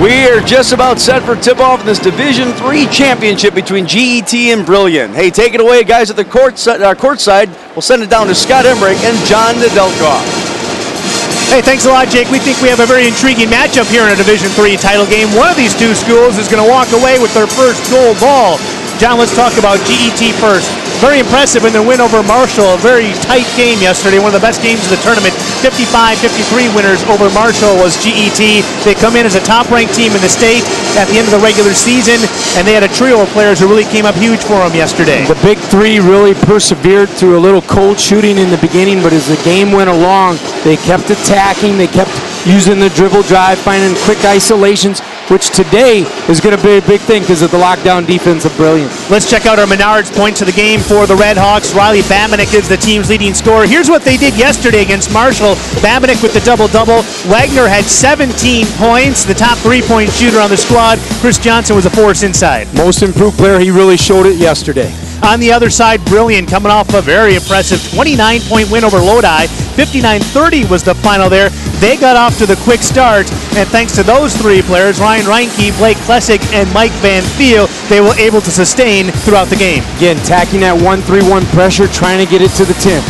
We are just about set for tip-off in this Division III championship between G.E.T. and Brilliant. Hey, take it away, guys, at the court side. We'll send it down to Scott Emmerich and John Nadelkoff. Hey, thanks a lot, Jake. We think we have a very intriguing matchup here in a Division III title game. One of these two schools is going to walk away with their first gold ball. John, let's talk about G.E.T. first. Very impressive in their win over Marshall. A very tight game yesterday. One of the best games of the tournament. 55-53 winners over Marshall was G.E.T. They come in as a top-ranked team in the state at the end of the regular season, and they had a trio of players who really came up huge for them yesterday. The big three really persevered through a little cold shooting in the beginning, but as the game went along, they kept attacking. They kept using the dribble drive, finding quick isolations, which today is going to be a big thing because of the lockdown defense of Brilliant. Let's check out our Menards points of the game for the Red Hawks. Riley Bambenek is the team's leading scorer. Here's what they did yesterday against Marshall. Bambenek with the double-double. Wagner had 17 points, the top three-point shooter on the squad. Chris Johnson was a force inside. Most improved player, he really showed it yesterday. On the other side, Brilliant coming off a very impressive 29-point win over Lodi. 59-30 was the final there. They got off to the quick start, and thanks to those three players, Ryan Reinke, Blake Klessig, and Mike Van Thiel, they were able to sustain throughout the game. Again, tacking that 1-3-1 pressure, trying to get it to the 10.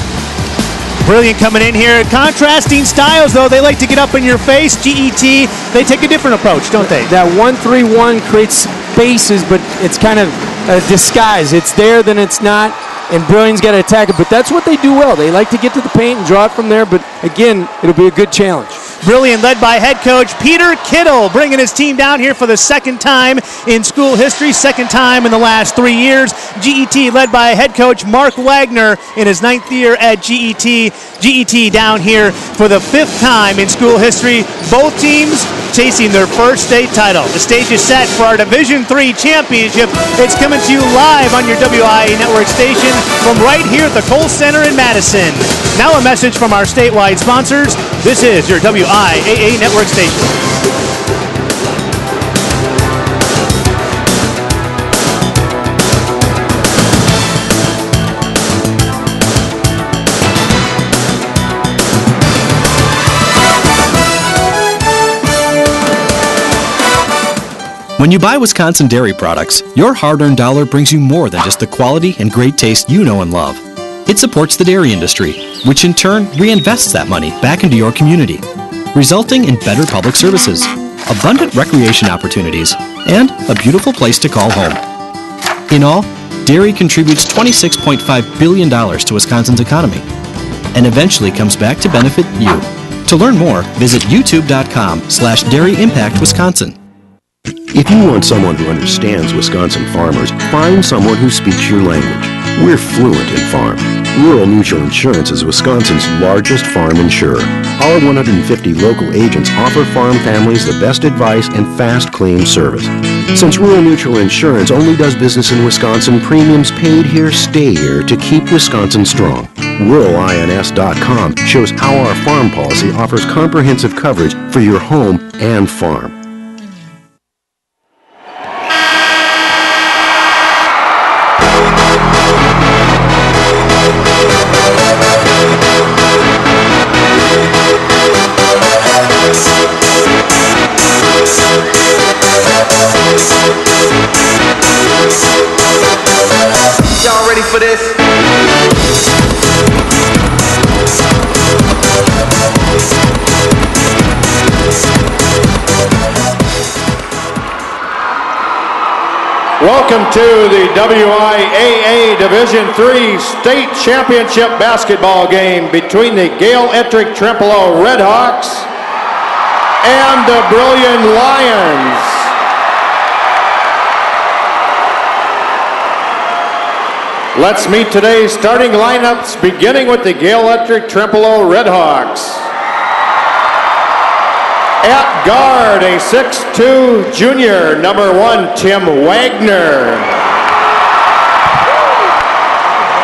Brilliant coming in here. Contrasting styles, though. They like to get up in your face. G.E.T., they take a different approach, don't they? That 1-3-1 creates spaces, but it's kind of a disguise. It's there, then it's not, and Brilliant's got to attack it. But that's what they do well. They like to get to the paint and draw it from there, but again, it'll be a good challenge. Brilliant led by head coach Peter Kittle, bringing his team down here for the second time in school history, second time in the last 3 years. G.E.T. led by head coach Mark Wagner in his 9th year at G.E.T. G.E.T. down here for the 5th time in school history. Both teams chasing their first state title. The stage is set for our Division III championship. It's coming to you live on your WIAA network station from right here at the Kohl Center in Madison. Now a message from our statewide sponsors. This is your WIAA network station. When you buy Wisconsin dairy products, your hard-earned dollar brings you more than just the quality and great taste you know and love. It supports the dairy industry, which in turn reinvests that money back into your community, resulting in better public services, abundant recreation opportunities, and a beautiful place to call home. In all, dairy contributes $26.5 billion to Wisconsin's economy and eventually comes back to benefit you. To learn more, visit youtube.com/dairyimpactwisconsin. If you want someone who understands Wisconsin farmers, find someone who speaks your language. We're fluent in farm. Rural Mutual Insurance is Wisconsin's largest farm insurer. Our 150 local agents offer farm families the best advice and fast claim service. Since Rural Mutual Insurance only does business in Wisconsin, premiums paid here stay here to keep Wisconsin strong. RuralINS.com shows how our farm policy offers comprehensive coverage for your home and farm. Y'all ready for this? Welcome to the WIAA Division III State Championship basketball game between the Gale-Ettrick-Trempealeau Red Hawks and the Brilliant Lions. Let's meet today's starting lineups, beginning with the Gale-Ettrick-Trempealeau Red Hawks. At guard, a 6'2 junior, number 1, Tim Wagner.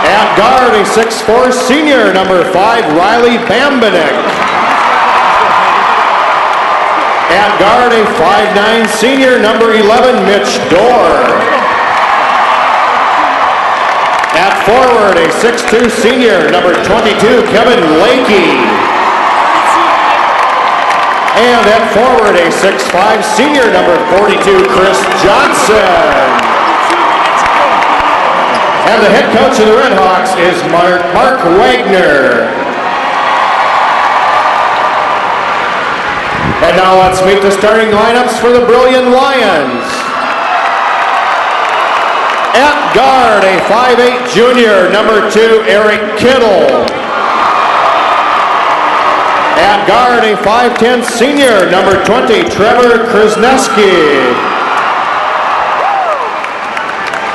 At guard, a 6'4 senior, number 5, Riley Bambenek. At guard, a 5'9 senior, number 11, Mitch Dorr. At forward, a 6'2 senior, number 22, Kevin Lakey. And then forward, a 6'5" senior, number 42, Chris Johnson. And the head coach of the Redhawks is Mark Wagner. And now let's meet the starting lineups for the Brilliant Lions. At guard, a 5'8" junior, number 2, Eric Kittle. At guard, a 5'10" senior, number 20, Trevor Krasniewski.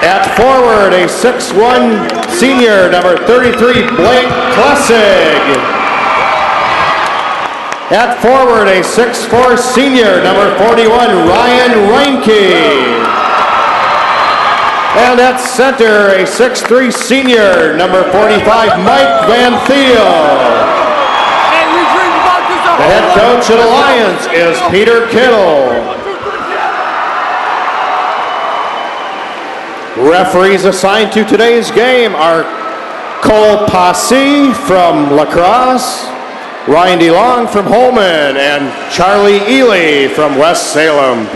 At forward, a 6'1" senior, number 33, Blake Klessig. At forward, a 6'4" senior, number 41, Ryan Reinke. And at center, a 6'3" senior, number 45, Mike Van Thiel. The head coach of the Lions is Peter Kittle. Referees assigned to today's game are Cole Posse from La Crosse, Ryan DeLong from Holman, and Charlie Ely from West Salem.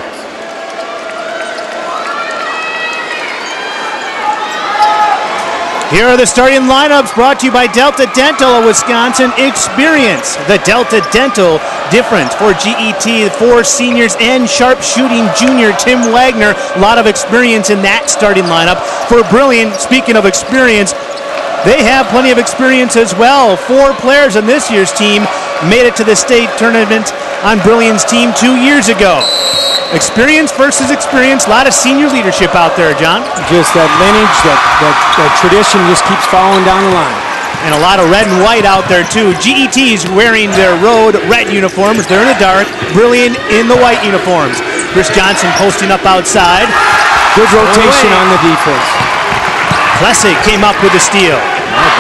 Here are the starting lineups, brought to you by Delta Dental, a Wisconsin experience. The Delta Dental difference for G.E.T. for seniors and sharpshooting junior Tim Wagner. A lot of experience in that starting lineup. For Brilliant, speaking of experience, they have plenty of experience as well. 4 players in this year's team made it to the state tournament on Brilliant's team 2 years ago. Experience versus experience. A lot of senior leadership out there, John. Just that lineage, that tradition just keeps falling down the line. And a lot of red and white out there, too. GET's wearing their road red uniforms. They're in the dark. Brilliant in the white uniforms. Chris Johnson posting up outside. Good rotation on the defense. Klessig came up with a steal.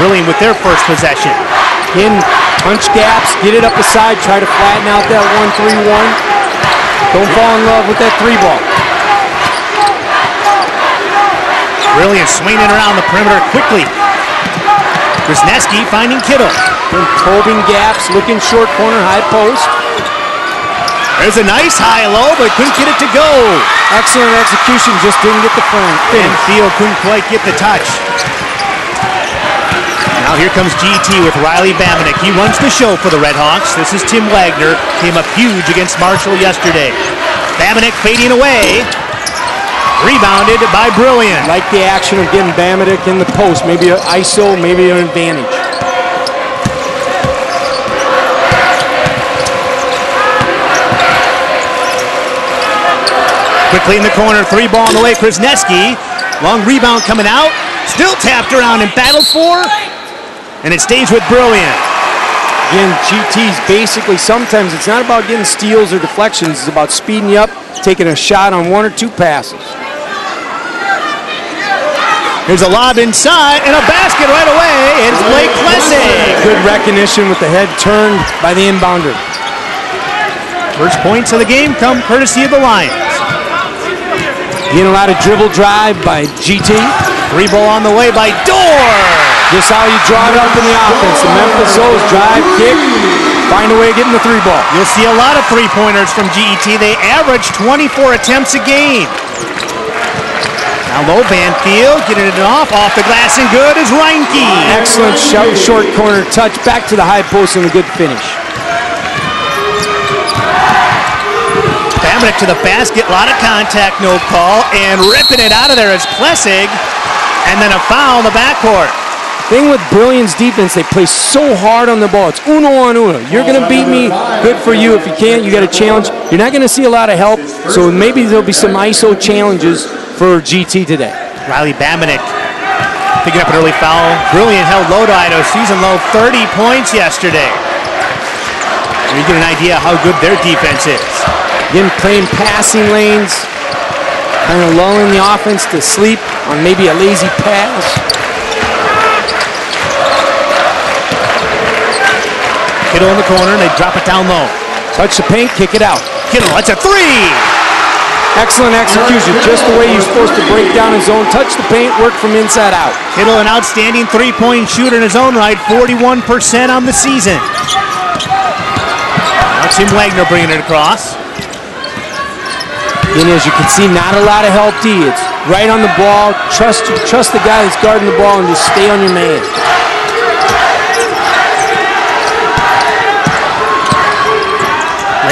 Brilliant with their first possession. In punch gaps, get it up the side, try to flatten out that 1-3-1. Don't fall in love with that 3-ball. Brilliant swinging around the perimeter quickly. Krasniewski finding Kittle. Then probing gaps, looking short corner, high post. There's a nice high-low, but couldn't get it to go. Excellent execution, just didn't get the finish. And Thiel couldn't quite get the touch. Now here comes G.E.T. with Riley Bambenek. He runs the show for the Redhawks. This is Tim Wagner. Came up huge against Marshall yesterday. Bambenek fading away. Rebounded by Brilliant. Like the action of getting Bambenek in the post. Maybe an ISO, maybe an advantage. Quickly in the corner, 3-ball on the way. Krasniewski. Long rebound coming out. Still tapped around and battled for. And it stays with Brilliant. Again, GT's basically, sometimes it's not about getting steals or deflections. It's about speeding you up, taking a shot on 1 or 2 passes. Here's a lob inside and a basket right away. It's Blake Klessig. Good recognition with the head turned by the inbounder. First points of the game come courtesy of the Lions. Getting a lot of dribble drive by GT. 3-ball on the way by Dorr. Just how you draw it up in the offense. The Memphis O's drive, kick, find a way of getting the 3-ball. You'll see a lot of 3-pointers from GET. They average 24 attempts a game. Now low, Van Thiel getting it off the glass and good is Reinke. Excellent short corner touch, back to the high post and a good finish. Bambenek to the basket, a lot of contact, no call, and ripping it out of there is Klessig. And then a foul in the backcourt. Thing with Brilliant's defense, they play so hard on the ball. It's uno on uno. You're going to beat me, good for you. If you can't, you got a challenge. You're not going to see a lot of help, so maybe there'll be some ISO challenges for GT today. Riley Bambenek picking up an early foul. Brilliant held Lodi to a season-low 30 points yesterday. You get an idea how good their defense is. Again, playing passing lanes, kind of lulling the offense to sleep on maybe a lazy pass. Kittle in the corner, and they drop it down low. Touch the paint, kick it out. Kittle, that's a 3! Excellent execution, just the way you're supposed to break down his own. Touch the paint, work from inside out. Kittle, an outstanding 3-point shooter in his own right, 41% on the season. That's Tim Wagner bringing it across. And as you can see, not a lot of help D. It's right on the ball. Trust the guy that's guarding the ball and just stay on your man.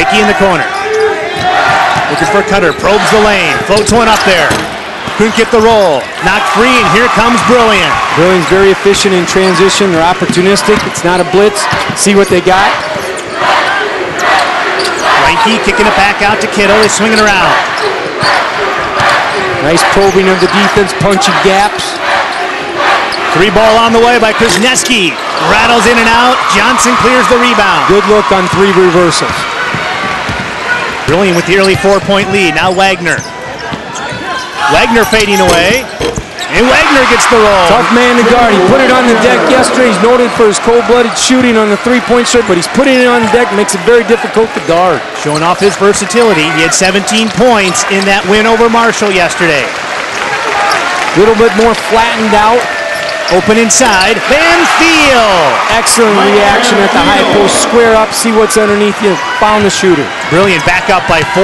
Lakey in the corner. Looking for Cutter, probes the lane, floats one up there. Couldn't get the roll, knocked free, and here comes Brilliant. Brilliant's very efficient in transition. They're opportunistic. It's not a blitz. See what they got. Reinke kicking it back out to Kittle. He's swinging around. Nice probing of the defense, punching gaps. Three ball on the way by Krasniewski. Rattles in and out. Johnson clears the rebound. Good look on three reversals. Brilliant with the early four-point lead. Now Wagner. Wagner fading away, and Wagner gets the roll. Tough man to guard. He put it on the deck yesterday. He's noted for his cold-blooded shooting on the three-point shot, but he's putting it on the deck, makes it very difficult to guard. Showing off his versatility. He had 17 points in that win over Marshall yesterday. A little bit more flattened out. Open inside, Van Thiel. Excellent reaction at the high post. Square up, see what's underneath you. Found the shooter. Brilliant, back up by 4.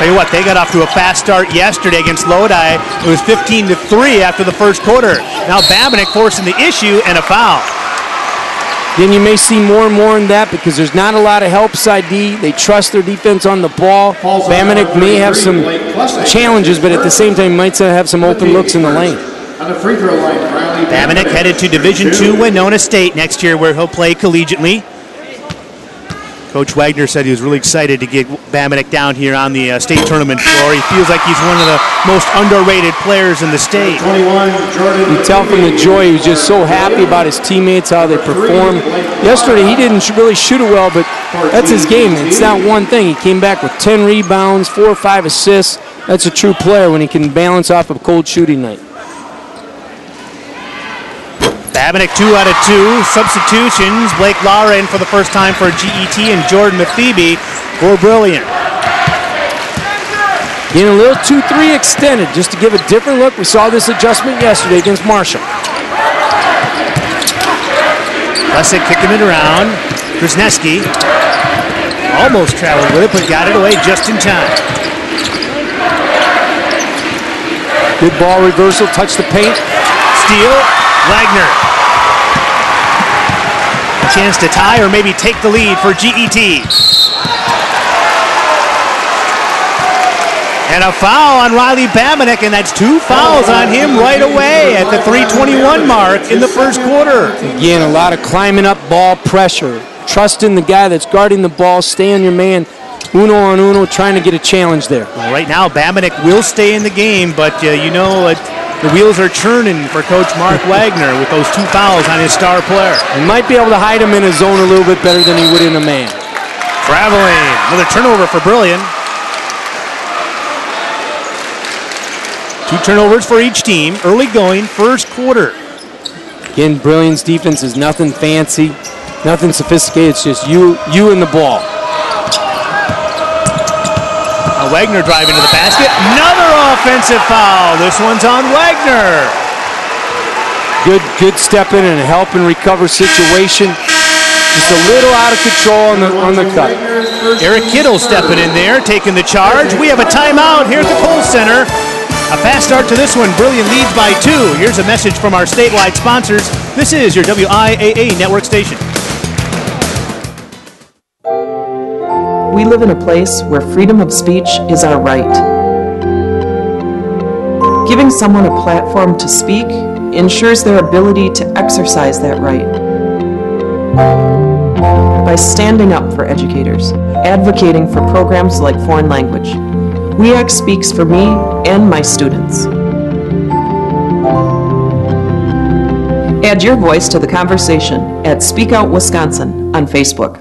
Tell you what, they got off to a fast start yesterday against Lodi. It was 15-3 after the first quarter. Now Bambenek forcing the issue and a foul. Then you may see more and more in that because there's not a lot of help side D. They trust their defense on the ball. Bambenek may have some challenges, but at the same time might have some open looks in the lane. On the free throw line, Riley Bambenek headed to Division II Winona State next year, where he'll play collegiately. Coach Wagner said he was really excited to get Bambenek down here on the state tournament floor. He feels like he's one of the most underrated players in the state. You tell from the joy, he was just so happy about his teammates, how they performed. Yesterday, he didn't really shoot it well, but that's his game. It's not one thing. He came back with 10 rebounds, 4 or 5 assists. That's a true player when he can balance off a cold shooting night. Bambenek 2 out of 2, substitutions. Blake Lara in for the first time for G.E.T. and Jordan Mathebe for Brilliant. In a little 2-3 extended, just to give a different look. We saw this adjustment yesterday against Marshall. Klessig kicking it around. Krasniewski almost traveled with it, but got it away just in time. Good ball reversal, touch the paint. Steal. Wagner. A chance to tie or maybe take the lead for G.E.T. And a foul on Riley Bambenek, and that's 2 fouls on him right away at the 3:21 mark in the first quarter. Again, a lot of climbing up ball pressure. Trusting the guy that's guarding the ball, stay on your man. Uno on uno, trying to get a challenge there. Well, right now, Bambenek will stay in the game, but you know, the wheels are churning for Coach Mark Wagner with those 2 fouls on his star player. He might be able to hide him in a zone a little bit better than he would in a man. Traveling, another turnover for Brilliant. 2 turnovers for each team, early going first quarter. Again, Brilliant's defense is nothing fancy, nothing sophisticated, it's just you and the ball. Wagner driving to the basket. Another offensive foul. This one's on Wagner. Good step in and help and recover situation. Just a little out of control on the cut. Eric Kittle stepping in there, taking the charge. We have a timeout here at the Kohl Center. A fast start to this one. Brilliant leads by 2. Here's a message from our statewide sponsors. This is your WIAA network station. We live in a place where freedom of speech is our right. Giving someone a platform to speak ensures their ability to exercise that right. By standing up for educators, advocating for programs like foreign language, WIAC speaks for me and my students. Add your voice to the conversation at Speak Out Wisconsin on Facebook.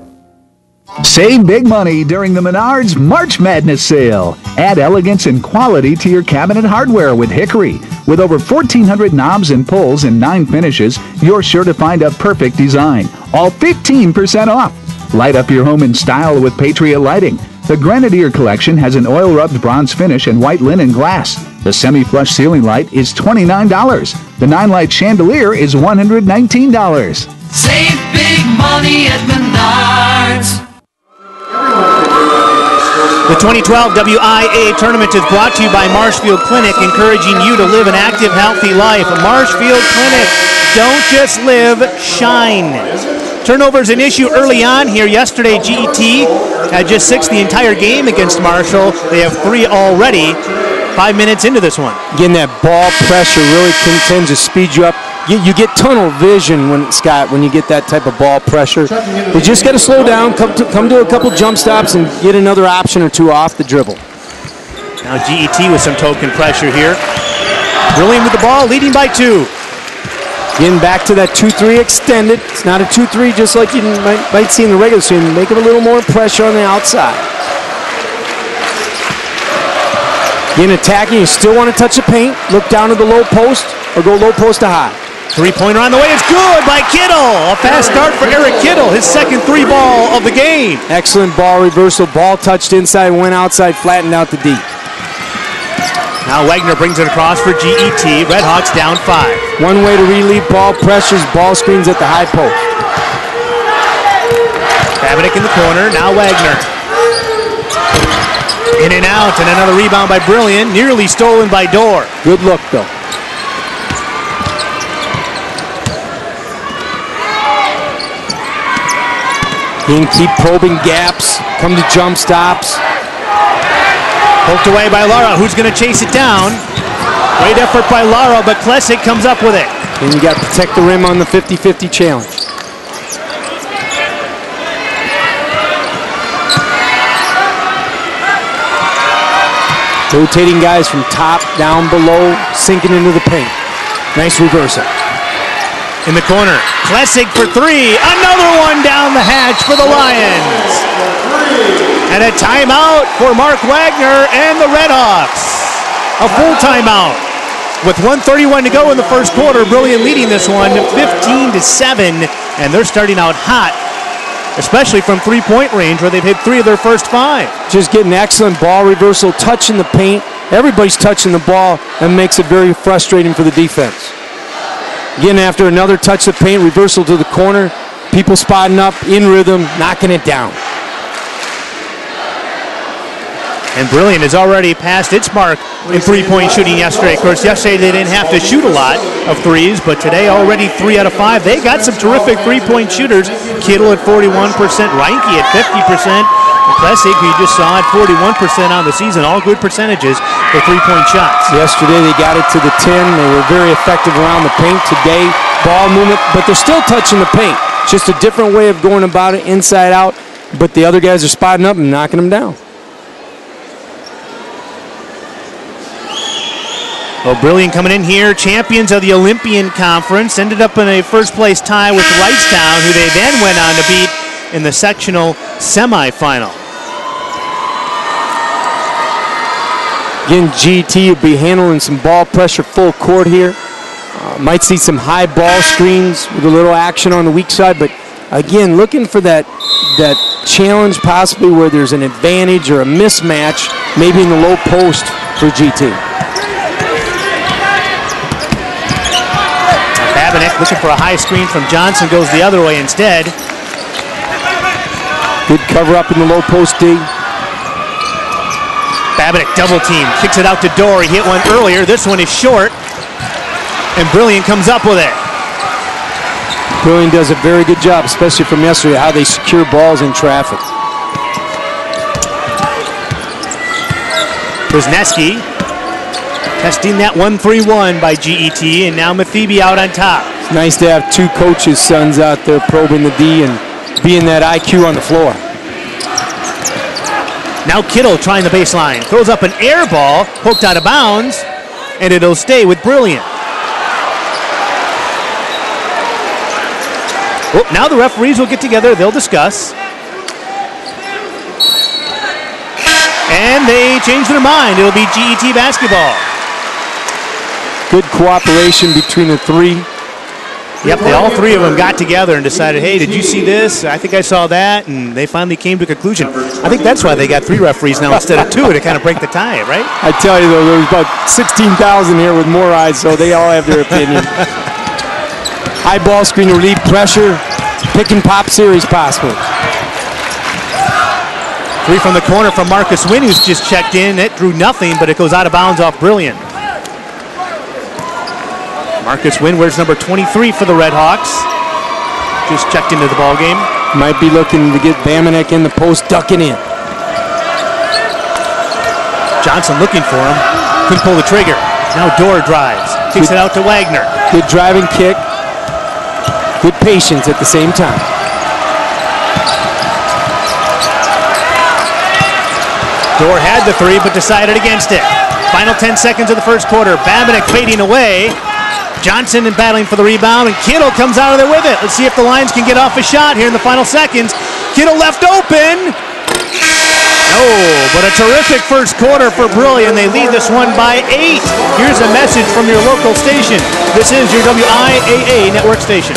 Save big money during the Menards March Madness sale. Add elegance and quality to your cabinet hardware with Hickory. With over 1,400 knobs and pulls in 9 finishes, you're sure to find a perfect design. All 15% off. Light up your home in style with Patriot Lighting. The Grenadier Collection has an oil-rubbed bronze finish and white linen glass. The semi-flush ceiling light is $29. The 9-light chandelier is $119. Save big money at Menards. The 2012 WIAA tournament is brought to you by Marshfield Clinic, encouraging you to live an active, healthy life. Marshfield Clinic, don't just live, shine. Turnovers an issue early on here yesterday. G.E.T. had just 6 the entire game against Marshall. They have 3 already, 5 minutes into this one. Again, that ball pressure really tends to speed you up. You get tunnel vision when, Scott, when you get that type of ball pressure. You just got to slow down, come to a couple jump stops, and get another option or 2 off the dribble. Now G.E.T. with some token pressure here. Brilliant with the ball, leading by 2. Getting back to that 2-3 extended. It's not a 2-3 just like you might see in the regular season. Make it a little more pressure on the outside. Again, attacking, you still want to touch the paint. Look down to the low post or go low post to high. Three-pointer on the way, it's good by Kittle. A fast start for Eric Kittle, his second 3 ball of the game. Excellent ball reversal, ball touched inside, went outside, flattened out the D. Now Wagner brings it across for G.E.T. Red Hawks down 5. One way to relieve ball pressures, ball screens at the high post. Bambenek in the corner, now Wagner. In and out, and another rebound by Brilliant, nearly stolen by Dorr. Good look though. Keep probing gaps, come to jump stops. Poked away by Lara, who's going to chase it down. Great effort by Lara, but Klessig comes up with it. And you got to protect the rim on the 50-50 challenge. Rotating guys from top, down, below, sinking into the paint. Nice reversal. In the corner, Klessig for 3. Another one down the hatch for the Lions. And a timeout for Mark Wagner and the Redhawks. A full timeout. With 1:31 to go in the first quarter, Brilliant leading this one 15-7. And they're starting out hot, especially from three-point range where they've hit 3 of their first 5. Just getting excellent ball reversal, touching the paint. Everybody's touching the ball, and makes it very frustrating for the defense. Again, after another touch of paint, reversal to the corner. People spotting up, in rhythm, knocking it down. And Brilliant has already passed its mark in three-point shooting yesterday. Of course, yesterday they didn't have to shoot a lot of threes, but today already 3 out of 5. They got some terrific three-point shooters. Kittle at 41%, Reinke at 50%, and Klessig, who you just saw, at 41% on the season. All good percentages for three-point shots. Yesterday they got it to the 10. They were very effective around the paint. Today, ball movement, but they're still touching the paint. Just a different way of going about it, inside out, but the other guys are spotting up and knocking them down. Well, Brilliant coming in here, champions of the Olympian Conference, ended up in a first-place tie with Wrightstown, who they then went on to beat in the sectional semifinal. Again, G.T. will be handling some ball pressure full court here. Might see some high ball screens with a little action on the weak side, but again, looking for that challenge possibly where there's an advantage or a mismatch, maybe in the low post for G.T. Looking for a high screen from Johnson, goes the other way instead. Good cover up in the low post D. Bambenek double team, kicks it out to Dorr. He hit one earlier. This one is short, and Brilliant comes up with it. Brilliant does a very good job, especially from yesterday, how they secure balls in traffic. Krasniewski testing that 1-3-1 by G.E.T., and now Mathebe out on top. It's nice to have 2 coaches' sons out there probing the D and being that IQ on the floor. Now Kittle trying the baseline. Throws up an air ball, poked out of bounds, and it'll stay with Brilliant. Oh, now the referees will get together. They'll discuss. And they change their mind. It'll be G.E.T. basketball. Good cooperation between the 3. Yep, all 3 of them got together and decided, hey, did you see this? I think I saw that, and they finally came to a conclusion. I think that's why they got 3 referees now instead of 2 to kind of break the tie, right? I tell you, though, there's about 16,000 here with more eyes, so they all have their opinion. High ball screen to relieve pressure, pick and pop series possible. Three from the corner from Marcus Wynn, who's just checked in. It drew nothing, but it goes out of bounds off Brilliant. Marcus Wynn wears number 23 for the Red Hawks. Just checked into the ball game. Might be looking to get Bambenek in the post, ducking in. Johnson looking for him. Couldn't pull the trigger. Now Dorr drives. Kicks it out to Wagner. Good driving kick. Good patience at the same time. Dorr had the three, but decided against it. Final 10 seconds of the first quarter. Bambenek fading away. Johnson and battling for the rebound, and Kittle comes out of there with it. Let's see if the Lions can get off a shot here in the final seconds. Kittle left open. No, but a terrific first quarter for Brilliant. They lead this one by 8. Here's a message from your local station. This is your WIAA network station.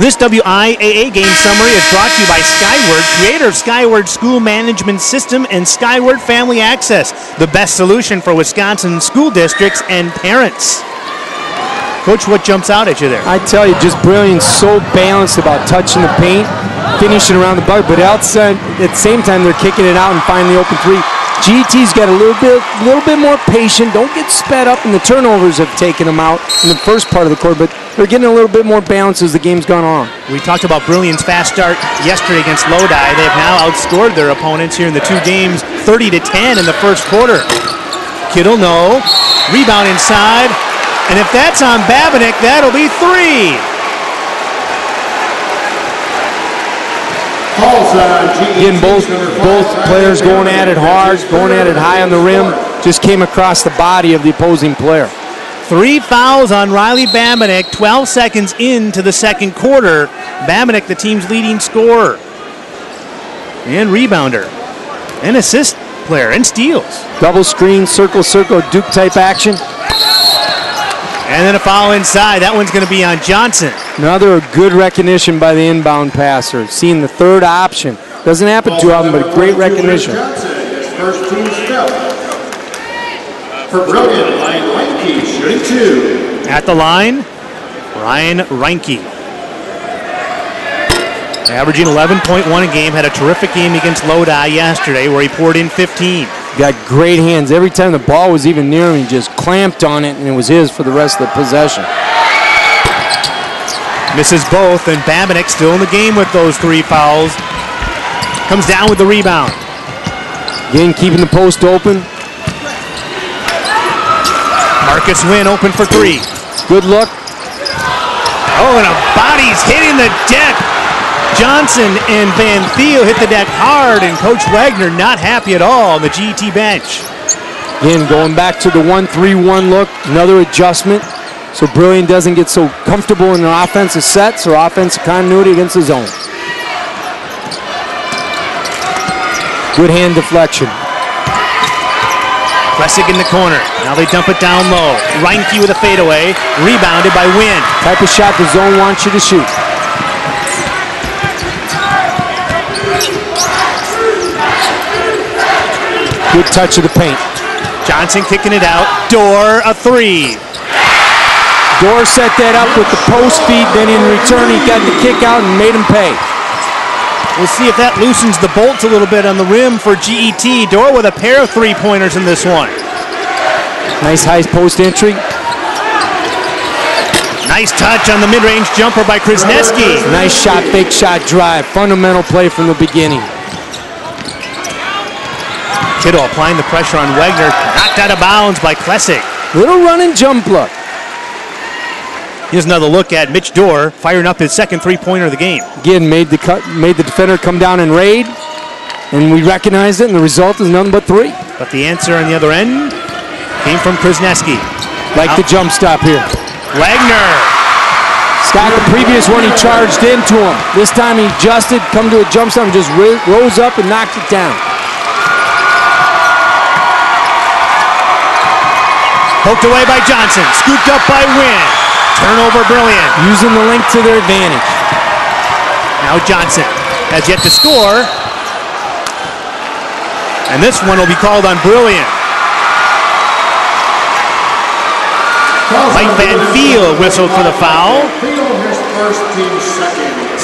This WIAA game summary is brought to you by Skyward, creator of Skyward School Management System and Skyward Family Access, the best solution for Wisconsin school districts and parents. Coach, what jumps out at you there? I tell you, just Brilliant, so balanced about touching the paint, finishing around the bucket, but outside at the same time they're kicking it out and finding the open three. G.E.T.'s got a little bit more patient. Don't get sped up, and the turnovers have taken them out in the first part of the quarter, but they're getting a little bit more balance as the game's gone on. We talked about Brilliant's fast start yesterday against Lodi. They've now outscored their opponents here in the two games, 30-10 in the first quarter. Kittle, no. Rebound inside, and if that's on Bambenek, that'll be 3. Again, both players going at it hard, going at it high on the rim, just came across the body of the opposing player. 3 fouls on Riley Bambenek, 12 seconds into the second quarter. Bambenek, the team's leading scorer and rebounder and assist player and steals. Double screen, circle, Duke type action. And then a foul inside. That one's going to be on Johnson. Another good recognition by the inbound passer. Seeing the third option. Doesn't happen too often, but great recognition. First team step. For Brilliant, Ryan Reinke shooting 2. At the line, Ryan Reinke. Averaging 11.1 a game. Had a terrific game against Lodi yesterday where he poured in 15. Got great hands. Every time the ball was even near him, he just clamped on it, and it was his for the rest of the possession. Misses both, and Bambenek still in the game with those 3 fouls. Comes down with the rebound. Again, keeping the post open. Marcus Wynn open for 3. Good look. Oh, and a body's hitting the deck. Johnson and Van Thiel hit the deck hard, and Coach Wagner not happy at all on the G.E.T. bench. Again, going back to the 1-3-1 look, another adjustment, so Brilliant doesn't get so comfortable in their offensive sets or offensive continuity against the zone. Good hand deflection. Klessig in the corner. Now they dump it down low. Reinke with a fadeaway, rebounded by Wynn. Type of shot the zone wants you to shoot. Good touch of the paint. Johnson kicking it out. Dorr, a 3. Dorr set that up with the post feed, then in return he got the kick out and made him pay. We'll see if that loosens the bolts a little bit on the rim for G.E.T. Dorr with a pair of 3-pointers in this one. Nice high post entry. Nice touch on the mid-range jumper by Krasniewski. Nice shot, big shot drive. Fundamental play from the beginning. Kittle applying the pressure on Wagner. Knocked out of bounds by Klessig. Little run and jump look. Here's another look at Mitch Dorr firing up his second three-pointer of the game. Again, made the defender come down and raid. And we recognized it, and the result is nothing but three. But the answer on the other end came from Krasniewski. Like the jump stop here. Wagner. Scott, the previous one, he charged into him. This time he adjusted, come to a jump stop, and just rose up and knocked it down. Poked away by Johnson, scooped up by Wynn. Turnover, Brilliant. Using the length to their advantage. Now Johnson has yet to score. And this one will be called on Brilliant. Mike Van Thiel whistled for the foul.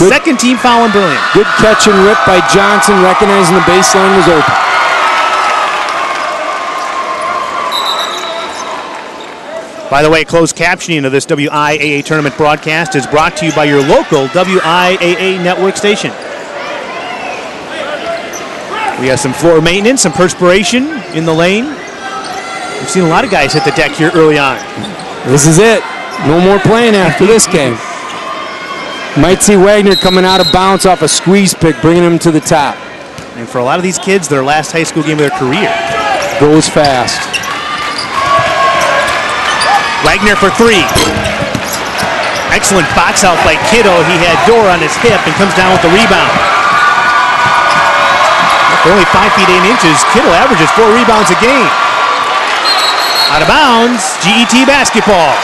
Second team foul on Brilliant. Good catch and rip by Johnson, recognizing the baseline was open. By the way, closed captioning of this WIAA tournament broadcast is brought to you by your local WIAA network station. We have some floor maintenance, some perspiration in the lane. We've seen a lot of guys hit the deck here early on. This is it. No more playing after this game. Might see Wagner coming out of bounds off a squeeze pick, bringing him to the top. And for a lot of these kids, their last high school game of their career. Goes fast. Wagner for three. Excellent box out by Kittle. He had Dorr on his hip and comes down with the rebound. Only 5 feet 8 inches. Kittle averages 4 rebounds a game. Out of bounds, G.E.T. basketball.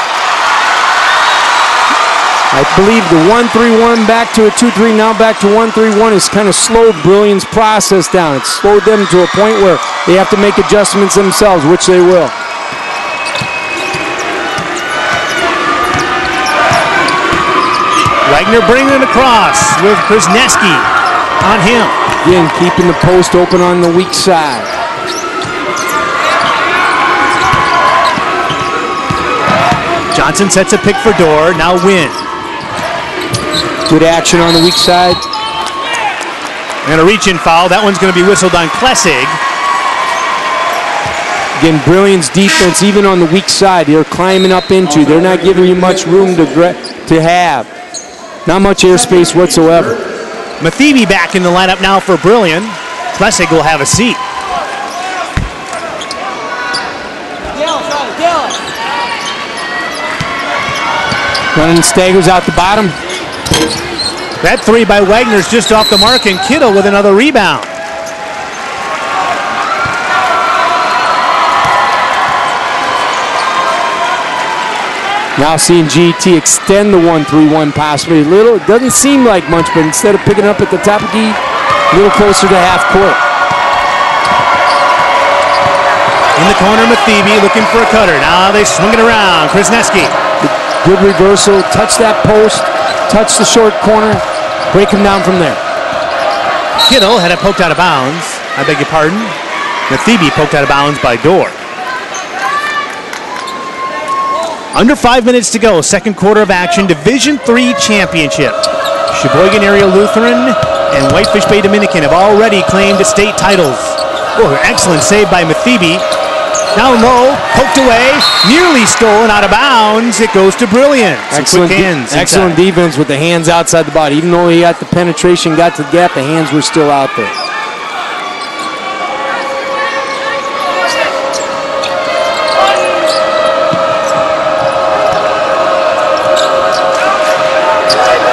I believe the 1-3-1 back to a 2-3, now back to 1-3-1 has kind of slowed Brilliant's process down. It's slowed them to a point where they have to make adjustments themselves, which they will. Wagner bringing it across with Krasniewski on him. Again, keeping the post open on the weak side. Johnson sets a pick for Dorr, now Wynn. Good action on the weak side. And a reach-in foul. That one's going to be whistled on Klessig. Again, Brilliant's defense, even on the weak side, they're climbing up into. They're not giving you much room to have. Not much airspace whatsoever. Mathebe back in the lineup now for Brilliant. Klessig will have a seat. Running staggers out the bottom. That three by Wagner's just off the mark, and Kittle with another rebound. Now seeing G.E.T. extend the 1-3-1 possibly a little. It doesn't seem like much, but instead of picking up at the top of D, a little closer to half court. In the corner, Mathebe looking for a cutter. Now they swing it around. Krasniewski. Good reversal. Touch that post. Touch the short corner. Break him down from there. Kittle had it poked out of bounds. I beg your pardon. Mathebe poked out of bounds by Dorr. Under 5 minutes to go, second quarter of action, Division III Championship. Sheboygan area Lutheran and Whitefish Bay Dominican have already claimed state titles. Oh, excellent save by Mathebe. Now low, poked away, nearly stolen out of bounds. It goes to Brilliant. Excellent, quick hands excellent defense with the hands outside the body. Even though he got the penetration, got to the gap, the hands were still out there.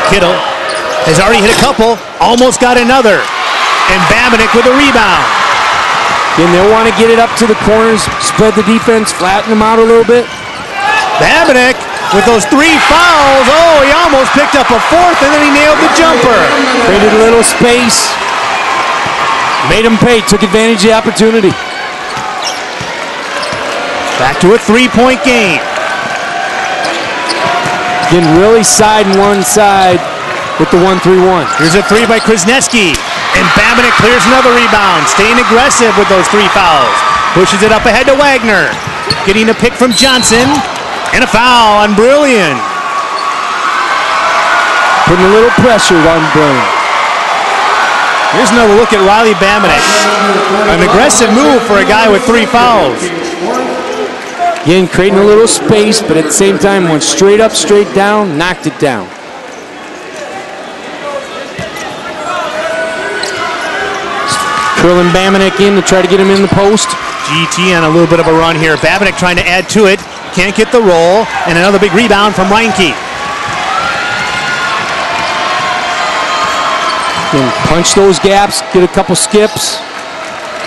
Kittle has already hit a couple, almost got another. And Bambenek with a rebound. Then they'll want to get it up to the corners, spread the defense, flatten them out a little bit. Bambenek with those 3 fouls. Oh, he almost picked up a fourth, and then he nailed the jumper. Created a little space. Made him pay, took advantage of the opportunity. Back to a three-point game. Again, really siding one side with the 1-3-1. Here's a three by Krasniewski, and Bambenek clears another rebound, staying aggressive with those 3 fouls. Pushes it up ahead to Wagner, getting a pick from Johnson, and a foul on Brilliant. Putting a little pressure on Brain. Here's another look at Riley Bambenek. An aggressive move for a guy with 3 fouls. Again, creating a little space, but at the same time went straight up, straight down, knocked it down. Curling Bambenek in to try to get him in the post. GT on a little bit of a run here. Bambenek trying to add to it. Can't get the roll, and another big rebound from Reinke. Can punch those gaps, get a couple skips,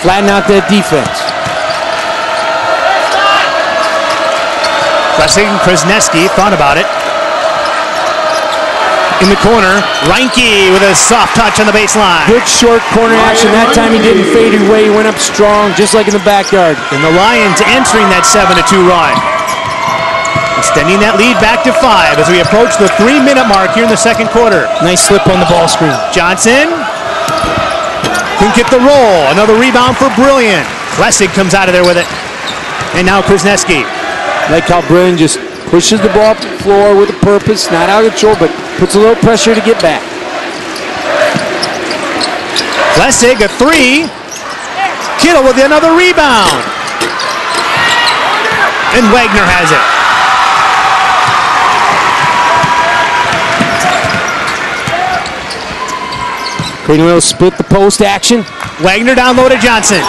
flatten out that defense. Pressing, Krasniewski thought about it. In the corner, Reinke with a soft touch on the baseline. Good short corner action. That time he didn't fade away. He went up strong, just like in the backyard. And the Lions entering that 7-2 run. Extending that lead back to 5 as we approach the 3-minute mark here in the second quarter. Nice slip on the ball screen. Johnson couldn't get the roll. Another rebound for Brilliant. Klessig comes out of there with it. And now Krasniewski. Like how Brilliant just pushes the ball up the floor with a purpose. Not out of control, but puts a little pressure to get back. Klessig, a 3. Kittle with another rebound. And Wagner has it. Creating a little split the post action. Wagner down low to Johnson.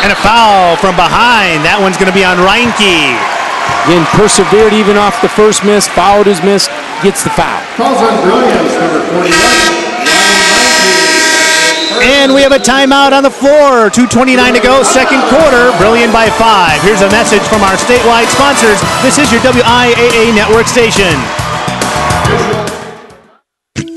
And a foul from behind. That one's going to be on Reinke. Again, persevered even off the first miss. Fouled his miss. Gets the foul. Calls on Brilliant, number 49. And we have a timeout on the floor. 2:29 to go, second quarter. Brilliant by 5. Here's a message from our statewide sponsors. This is your WIAA network station.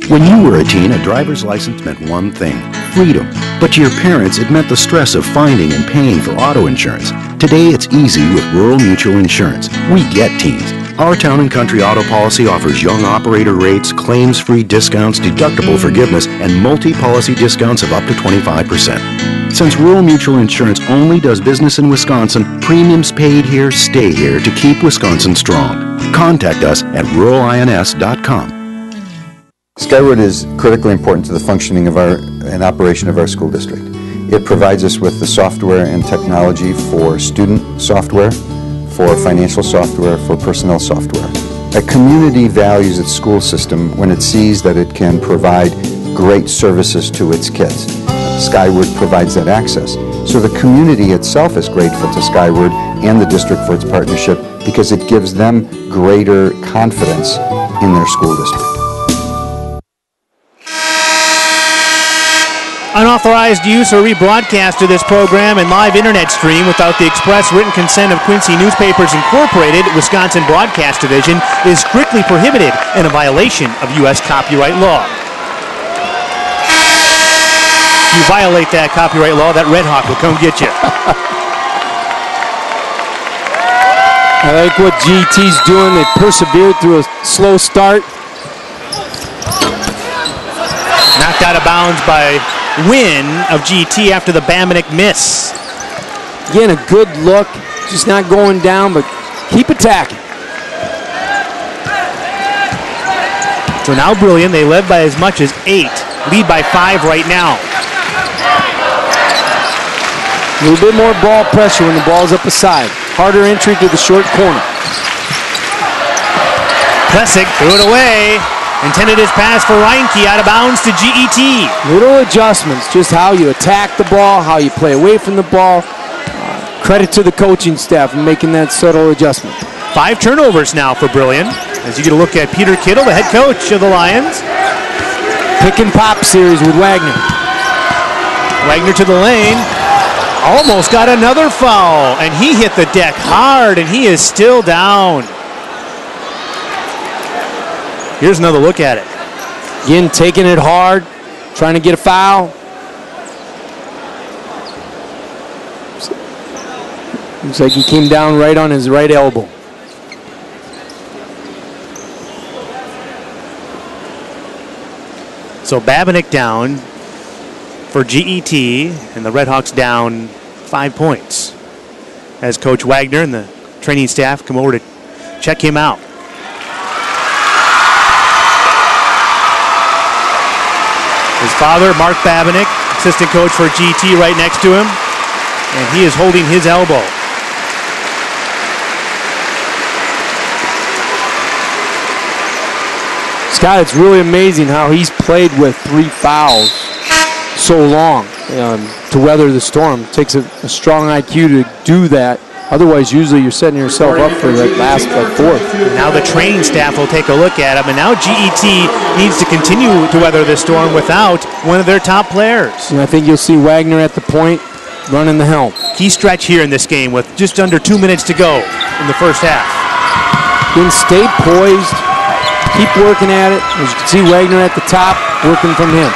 When you were a teen, a driver's license meant one thing, freedom. But to your parents, it meant the stress of finding and paying for auto insurance. Today, it's easy with Rural Mutual Insurance. We get teens. Our Town and Country Auto Policy offers young operator rates, claims-free discounts, deductible forgiveness, and multi-policy discounts of up to 25%. Since Rural Mutual Insurance only does business in Wisconsin, premiums paid here stay here to keep Wisconsin strong. Contact us at ruralins.com. Skyward is critically important to the functioning of and operation of our school district. It provides us with the software and technology for student software, for financial software, for personnel software. A community values its school system when it sees that it can provide great services to its kids. Skyward provides that access. So the community itself is grateful to Skyward and the district for its partnership because it gives them greater confidence in their school district. Unauthorized use or rebroadcast of this program and live internet stream without the express written consent of Quincy Newspapers Incorporated, Wisconsin Broadcast Division, is strictly prohibited and a violation of U.S. copyright law. If you violate that copyright law, that Red Hawk will come get you. I like what GT's doing. They persevered through a slow start. Knocked out of bounds by Wynn of GT after the Bambenek miss. Again, a good look. Just not going down, but keep attacking. So now Brilliant. They led by as much as 8. Lead by 5 right now. A little bit more ball pressure when the ball's up the side. Harder entry to the short corner. Klessig threw it away. Intended his pass for Reinke, out of bounds to G.E.T. Little adjustments, just how you attack the ball, how you play away from the ball. Credit to the coaching staff in making that subtle adjustment. 5 turnovers now for Brilliant. As you get a look at Peter Kittle, the head coach of the Lions. Pick and pop series with Wagner. Wagner to the lane. Almost got another foul, and he hit the deck hard, and he is still down. Here's another look at it. Again, taking it hard, trying to get a foul. Looks like he came down right on his right elbow. So Bambenek down for G.E.T. and the Redhawks down 5 points. As Coach Wagner and the training staff come over to check him out. father, Mark Bambenek, assistant coach for G.E.T., right next to him. And he is holding his elbow. Scott, it's really amazing how he's played with three fouls so long to weather the storm. It takes a strong IQ to do that. Otherwise, usually you're setting yourself up for that last fourth. Now the training staff will take a look at him, and now G.E.T. needs to continue to weather this storm without one of their top players. And I think you'll see Wagner at the point running the helm. Key stretch here in this game with just under 2 minutes to go in the first half. Then stay poised, keep working at it. As you can see, Wagner at the top, working from him.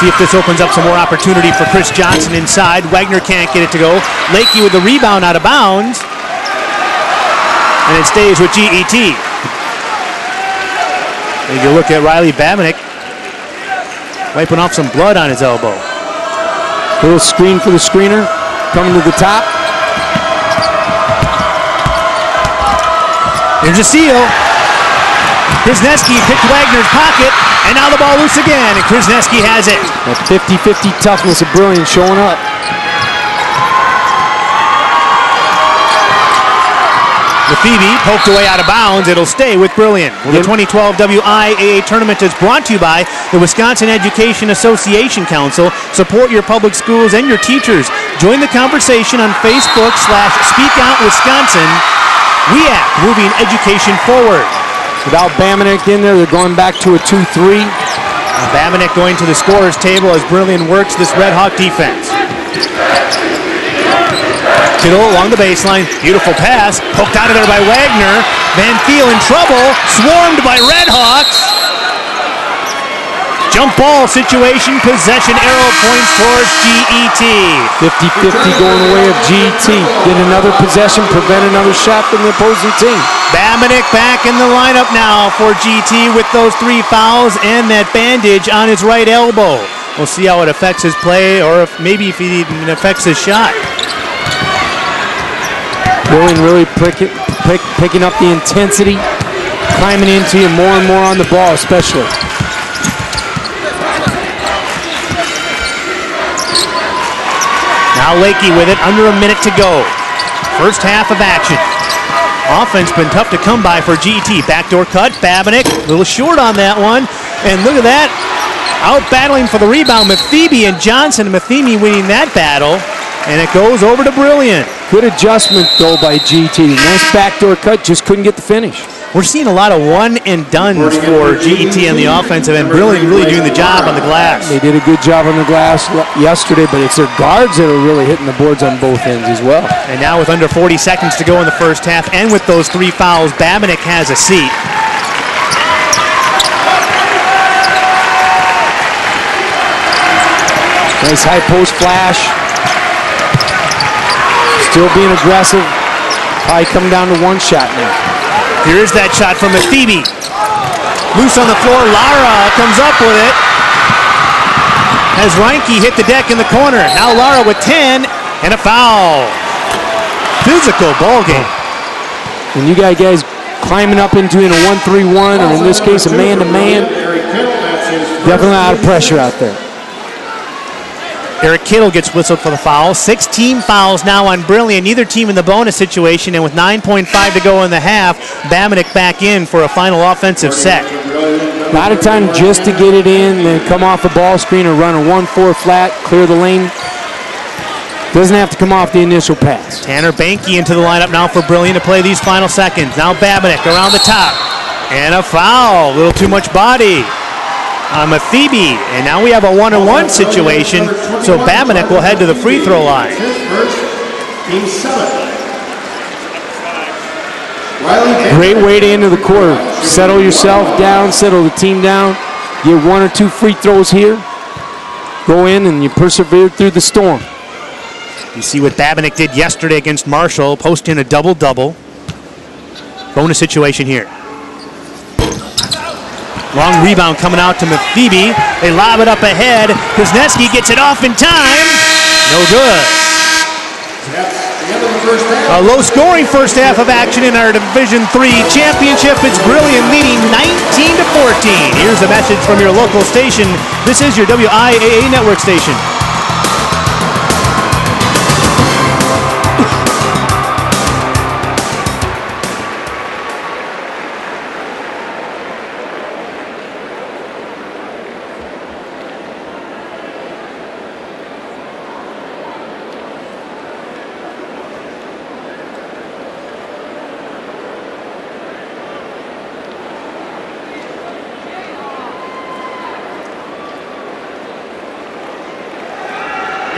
See if this opens up some more opportunity for Chris Johnson inside. Wagner can't get it to go. Lakey with the rebound out of bounds. And it stays with G.E.T. And you look at Riley Bambenek wiping off some blood on his elbow. Little screen for the screener, coming to the top. There's a seal. Krasniewski picked Wagner's pocket. And now the ball loose again, and Krasniewski has it. That 50-50 toughness of Brilliant showing up. Mathebe poked away out of bounds. It'll stay with Brilliant. Well, the 2012 WIAA tournament is brought to you by the Wisconsin Education Association Council. Support your public schools and your teachers. Join the conversation on Facebook/SpeakOutWisconsin. We act, moving education forward. Without Bambenek in there, they're going back to a 2-3. Bambenek going to the scorer's table as Brilliant works this Red Hawk defense. Kittle along the baseline, beautiful pass, poked out of there by Wagner. Van Thiel in trouble, swarmed by Red Hawks. Jump ball situation, possession arrow points towards G.E.T. 50-50 going the way of G.E.T. Get another possession, prevent another shot from the opposing team. Bambenek back in the lineup now for G.E.T. with those three fouls and that bandage on his right elbow. We'll see how it affects his play, or if, maybe if it even affects his shot. Brilliant really picking up the intensity, climbing into you more and more on the ball especially. Now Lakey with it, under a minute to go. First half of action. Offense been tough to come by for G.E.T. Backdoor cut, Bambenek, a little short on that one. And look at that, out battling for the rebound, Mathebe and Johnson. Mathebe winning that battle, and it goes over to Brilliant. Good adjustment though by G.E.T. Nice backdoor cut, just couldn't get the finish. We're seeing a lot of one and dones for G.E.T. on the offensive end. Brilliant really doing the job on the glass. They did a good job on the glass yesterday, but it's their guards that are really hitting the boards on both ends as well. And now with under 40 seconds to go in the first half, and with those three fouls, Bambenek has a seat. Nice high post flash. Still being aggressive. Probably come down to one shot now. Here is that shot from Mathebe. Loose on the floor, Lara comes up with it. As Reinke hit the deck in the corner. Now Lara with 10 and a foul. Physical ball game. When you got guys climbing up into a 1-3-1, or in this case a man-to-man, definitely a lot of pressure out there. Eric Kittle gets whistled for the foul. 16 fouls now on Brilliant. Neither team in the bonus situation, and with 9:05 to go in the half, Bambenek back in for a final offensive set. A lot of time just to get it in, then come off the ball screen or run a 1-4 flat, clear the lane. Doesn't have to come off the initial pass. Tanner Banke into the lineup now for Brilliant to play these final seconds. Now Bambenek around the top. And a foul, a little too much body on Mathebe, and now we have a 1-on-1 situation, so Bambenek will head to the free throw line. Great way to enter the quarter. Settle yourself down, settle the team down, get 1 or 2 free throws here, go in, and you persevere through the storm. You see what Bambenek did yesterday against Marshall, post in a double-double. Bonus situation here. Long rebound coming out to Mathebe. They lob it up ahead. Krasniewski gets it off in time. No good. That's the end of the first half. A low-scoring first half of action in our Division III championship. It's Brilliant leading 19-14. Here's a message from your local station. This is your WIAA network station.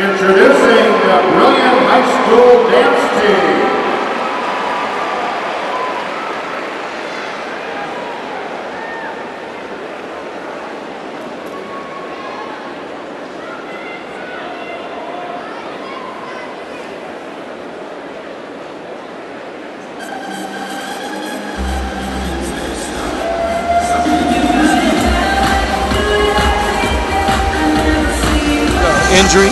Introducing the Brilliant High School Dance Team. Injury.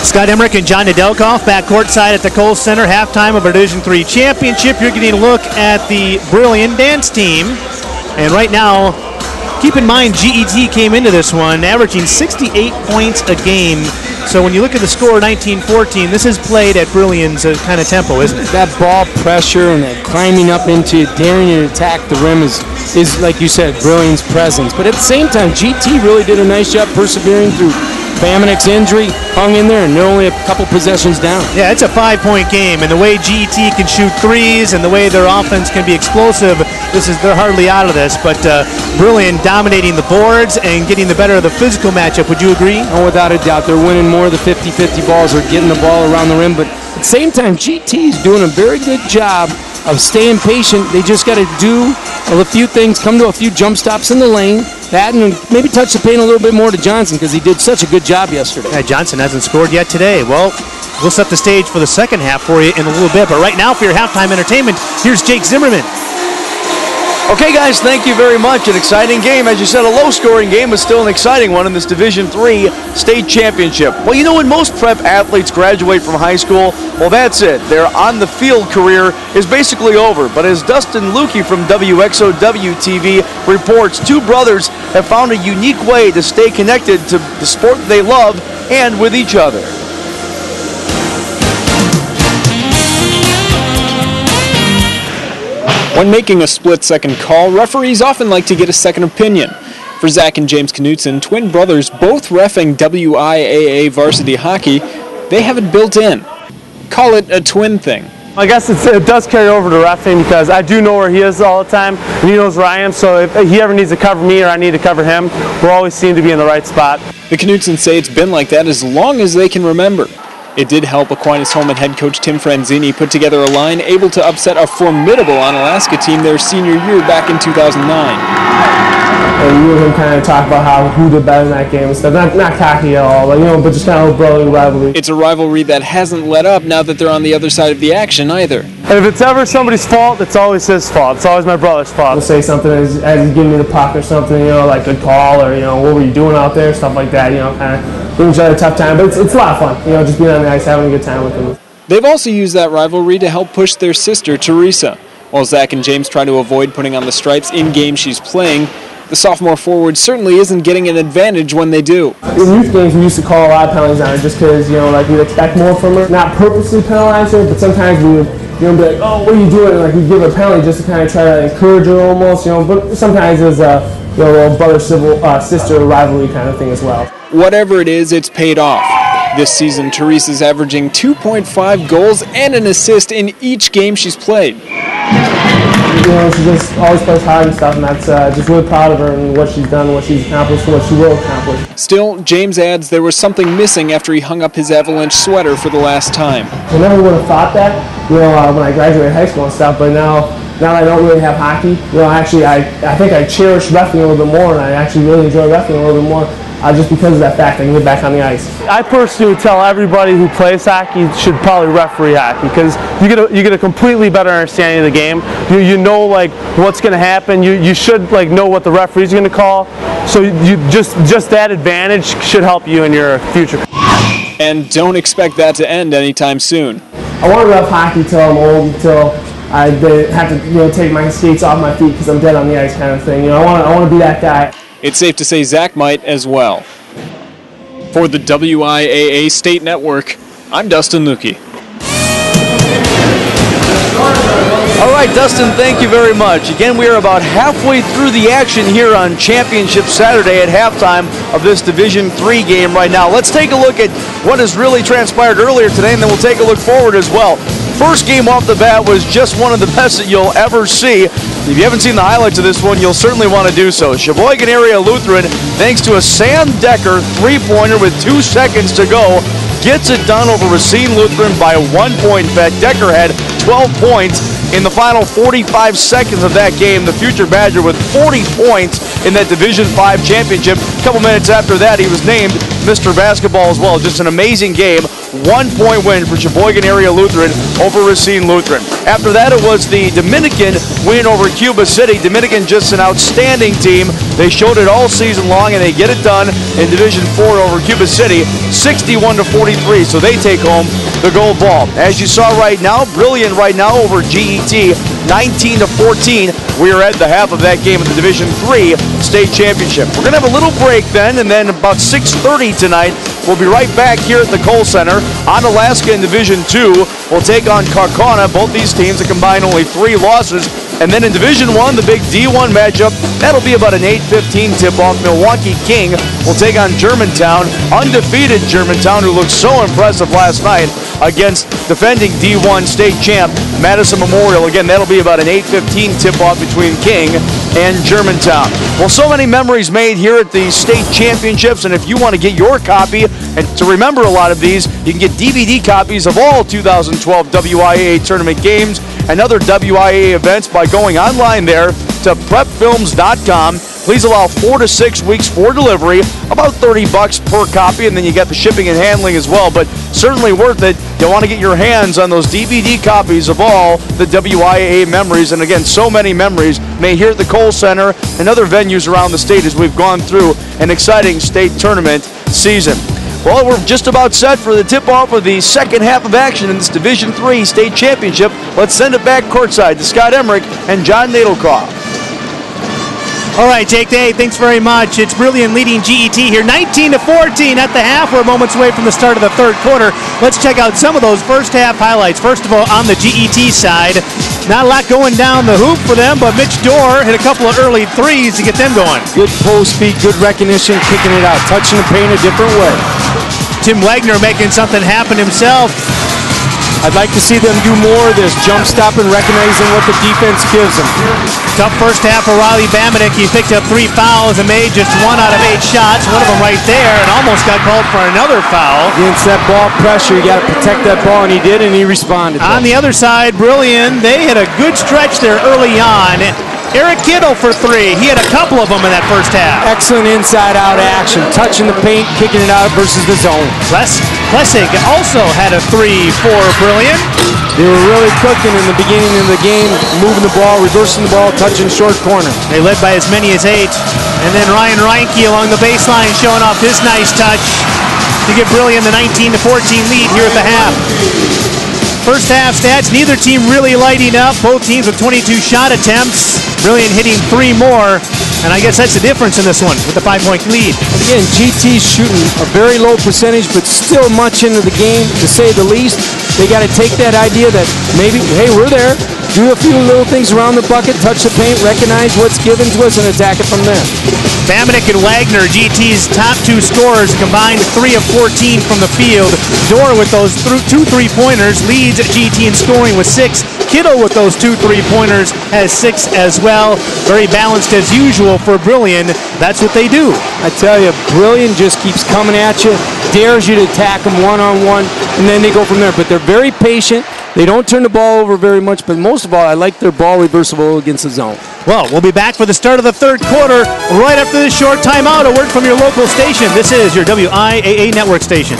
Scott Emmerich and John Nadelkoff back courtside at the Kohl Center, halftime of our Division III championship. You're getting a look at the Brilliant dance team. And right now, keep in mind, G.E.T. came into this one, averaging 68 points a game. So when you look at the score, 19-14, this is played at Brilliant's kind of tempo, isn't it? That ball pressure and that climbing up into it, daring to attack the rim is like you said, Brilliant's presence. But at the same time, G.T. really did a nice job persevering through Bambenek's injury, hung in there, and they're only a couple possessions down. Yeah, it's a five-point game, and the way G.E.T. can shoot threes and the way their offense can be explosive, they're hardly out of this, but Brilliant dominating the boards and getting the better of the physical matchup. Would you agree? Oh, without a doubt. They're winning more of the 50-50 balls or getting the ball around the rim, but at the same time, G.T.'s doing a very good job of staying patient. They just got to do a few things, come to a few jump stops in the lane, that, and maybe touch the paint a little bit more to Johnson, because he did such a good job yesterday. Yeah, Johnson hasn't scored yet today. Well, we'll set the stage for the second half for you in a little bit, but right now for your halftime entertainment, here's Jake Zimmerman. Okay, guys, thank you very much. An exciting game. As you said, a low-scoring game, but still an exciting one in this Division III state championship. Well, you know, when most prep athletes graduate from high school, well, that's it. Their on-the-field career is basically over. But as Dustin Lukey from WXOW-TV reports, two brothers have found a unique way to stay connected to the sport they love and with each other. When making a split-second call, referees often like to get a second opinion. For Zach and James Knutson, twin brothers both reffing WIAA varsity hockey, they have it built in. Call it a twin thing. I guess it does carry over to reffing, because I do know where he is all the time, and he knows where I am, so if he ever needs to cover me or I need to cover him, we'll always seem to be in the right spot. The Knutsons say it's been like that as long as they can remember. It did help Aquinas Holman head coach Tim Franzini put together a line able to upset a formidable Onalaska team their senior year back in 2009. And you and him kind of talk about how who did better in that game and stuff. Not cocky at all, like, you know, but just kind of a brotherly rivalry. It's a rivalry that hasn't let up now that they're on the other side of the action either. And if it's ever somebody's fault, it's always his fault. It's always my brother's fault. He'll say something as he's giving me the puck or something, you know, like a call or, you know, what were you doing out there, stuff like that, you know, kind of. Each other a tough time, but it's a lot of fun, you know, just being on the ice, having a good time with them. They've also used that rivalry to help push their sister, Teresa. While Zach and James try to avoid putting on the stripes in game she's playing, the sophomore forward certainly isn't getting an advantage when they do. In youth games, we used to call a lot of penalties on her just because, you know, like, we'd expect more from her. Not purposely penalize her, but sometimes we would, you know, be like, oh, what are you doing? And, like, we'd give her a penalty just to kind of try to encourage her almost, you know, but sometimes it was you know, a little brother-sister rivalry kind of thing as well. Whatever it is, it's paid off. This season, Teresa's averaging 2.5 goals and an assist in each game she's played. You know, she just always plays hard and stuff, and that's just really proud of her and what she's done, what she's accomplished, and what she will accomplish. Still, James adds there was something missing after he hung up his Avalanche sweater for the last time. I never would have thought that, you know, when I graduated high school and stuff, but now that I don't really have hockey, you know, actually I think I cherish reffing a little bit more, and I actually really enjoy reffing a little bit more. just because of that fact I can get back on the ice. I personally would tell everybody who plays hockey should probably referee hockey, because you get a completely better understanding of the game. You know like what's going to happen. You should like know what the referee's going to call. So you just that advantage should help you in your future. And don't expect that to end anytime soon. I want to ref hockey till I'm old, until I have to, you know, take my skates off my feet because I'm dead on the ice, kind of thing. You know, I want to be that guy. It's safe to say Zach might as well. For the WIAA State Network, I'm Dustin Lukey. All right, Dustin, thank you very much. Again, we are about halfway through the action here on Championship Saturday at halftime of this Division III game right now. Let's take a look at what has really transpired earlier today, and then we'll take a look forward as well. First game off the bat was just one of the best that you'll ever see. If you haven't seen the highlights of this one, you'll certainly want to do so. Sheboygan area Lutheran, thanks to a Sam Decker three-pointer with 2 seconds to go, gets it done over Racine Lutheran by 1 point. In fact, Decker had 12 points in the final 45 seconds of that game. The future Badger with 40 points in that Division V championship. A couple minutes after that, he was named Mr. Basketball as well. Just an amazing game. 1 point win for Sheboygan area Lutheran over Racine Lutheran. After that, it was the Dominican win over Cuba City. Dominican, just an outstanding team. They showed it all season long, and they get it done in Division IV over Cuba City, 61-43. So they take home the gold ball. As you saw right now, Brilliant right now over G.E.T., 19-14. We are at the half of that game of the Division III State Championship. We're going to have a little break then, and then about 6:30 tonight, we'll be right back here at the Kohl Center. Onalaska in Division II will take on Karkona. Both these teams that combine only 3 losses. And then in Division I, the big D1 matchup, that'll be about an 8:15 tip-off. Milwaukee King will take on Germantown, undefeated Germantown, who looked so impressive last night against defending D1 state champ Madison Memorial. Again, that'll be about an 8:15 tip-off between King and Germantown. Well, so many memories made here at the state championships, and if you want to get your copy and to remember a lot of these, you can get DVD copies of all 2012 WIAA tournament games and other WIAA events by going online there to prepfilms.com. Please allow 4 to 6 weeks for delivery, about $30 per copy, and then you got the shipping and handling as well, but certainly worth it. You'll want to get your hands on those DVD copies of all the WIAA memories, and again, so many memories made here at the Kohl Center and other venues around the state as we've gone through an exciting state tournament season. Well, we're just about set for the tip-off of the second half of action in this Division III State Championship. Let's send it back courtside to Scott Emmerich and John Nadelkoff. All right, Jake Day, thanks very much. It's Brilliant leading GET here, 19-14 at the half. We're moments away from the start of the third quarter. Let's check out some of those first half highlights. First of all, on the GET side, not a lot going down the hoop for them, but Mitch Dorr hit a couple of early threes to get them going. Good post feet, good recognition, kicking it out, touching the paint a different way. Tim Wagner making something happen himself. I'd like to see them do more of this, jump stop and recognizing what the defense gives them. Tough first half for Riley Bambenek. He picked up 3 fouls and made just 1 out of 8 shots, one of them right there, and almost got called for another foul. Against that ball pressure, you got to protect that ball, and he did, and he responded. On the other side, Brilliant, they had a good stretch there early on. Eric Kittle for 3. He had a couple of them in that first half. Excellent inside-out action, touching the paint, kicking it out versus the zone. Klessig also had a 3 for Brilliant. They were really cooking in the beginning of the game, moving the ball, reversing the ball, touching short corner. They led by as many as 8. And then Ryan Reinke along the baseline showing off his nice touch to give Brilliant the 19-14 lead here at the half. First half stats, neither team really lighting up. Both teams with 22 shot attempts. Brilliant hitting 3 more, and I guess that's the difference in this one with the 5-point lead. And again, GT's shooting a very low percentage, but still much into the game, to say the least. They got to take that idea that maybe, hey, we're there. Do a few little things around the bucket, touch the paint, recognize what's given to us, and attack it from there. Bambenek and Wagner, GT's top 2 scorers, combined 3 of 14 from the field. Dorr with those 2 3-pointers leads GT in scoring with 6. Kittle with those 2 3-pointers has 6 as well. Very balanced as usual for Brilliant. That's what they do. I tell you, Brilliant just keeps coming at you, dares you to attack them one-on-one, and then they go from there. But they're very patient. They don't turn the ball over very much, but most of all, I like their ball reversible against the zone. Well, we'll be back for the start of the third quarter right after this short timeout. A word from your local station. This is your WIAA network station.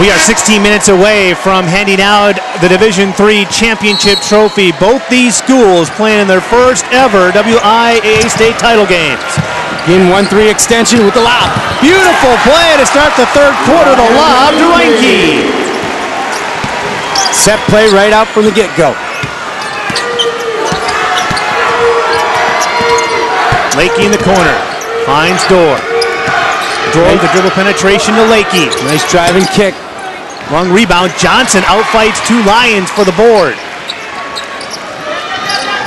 We are 16 minutes away from handing out the Division III championship trophy. Both these schools playing in their first ever WIAA state title games. Again, 1-3 extension with the lob. Beautiful play to start the third quarter. The lob to Reinke. Set play right out from the get-go. Lakey in the corner. Finds Dorr. Dorr with the dribble penetration to Lakey. Nice driving kick. Long rebound, Johnson outfights two Lions for the board.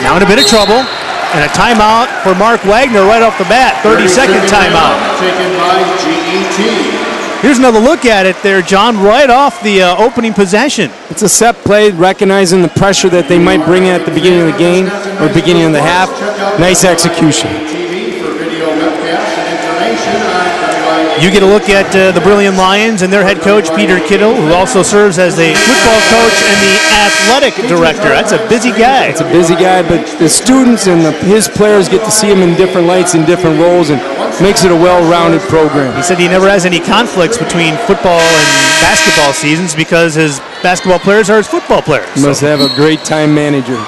Now in a bit of trouble, and a timeout for Mark Wagner right off the bat, 30-second timeout. Taken by G.E.T. Here's another look at it there, John, right off the opening possession. It's a set play, recognizing the pressure that they might bring at the beginning of the game, or beginning of the half. Nice execution. You get a look at the Brilliant Lions and their head coach, Peter Kittle, who also serves as the football coach and the athletic director. That's a busy guy. It's a busy guy, but the students and his players get to see him in different lights and different roles, and makes it a well-rounded program. He said he never has any conflicts between football and basketball seasons because his basketball players are his football players. So. Must have a great time manager.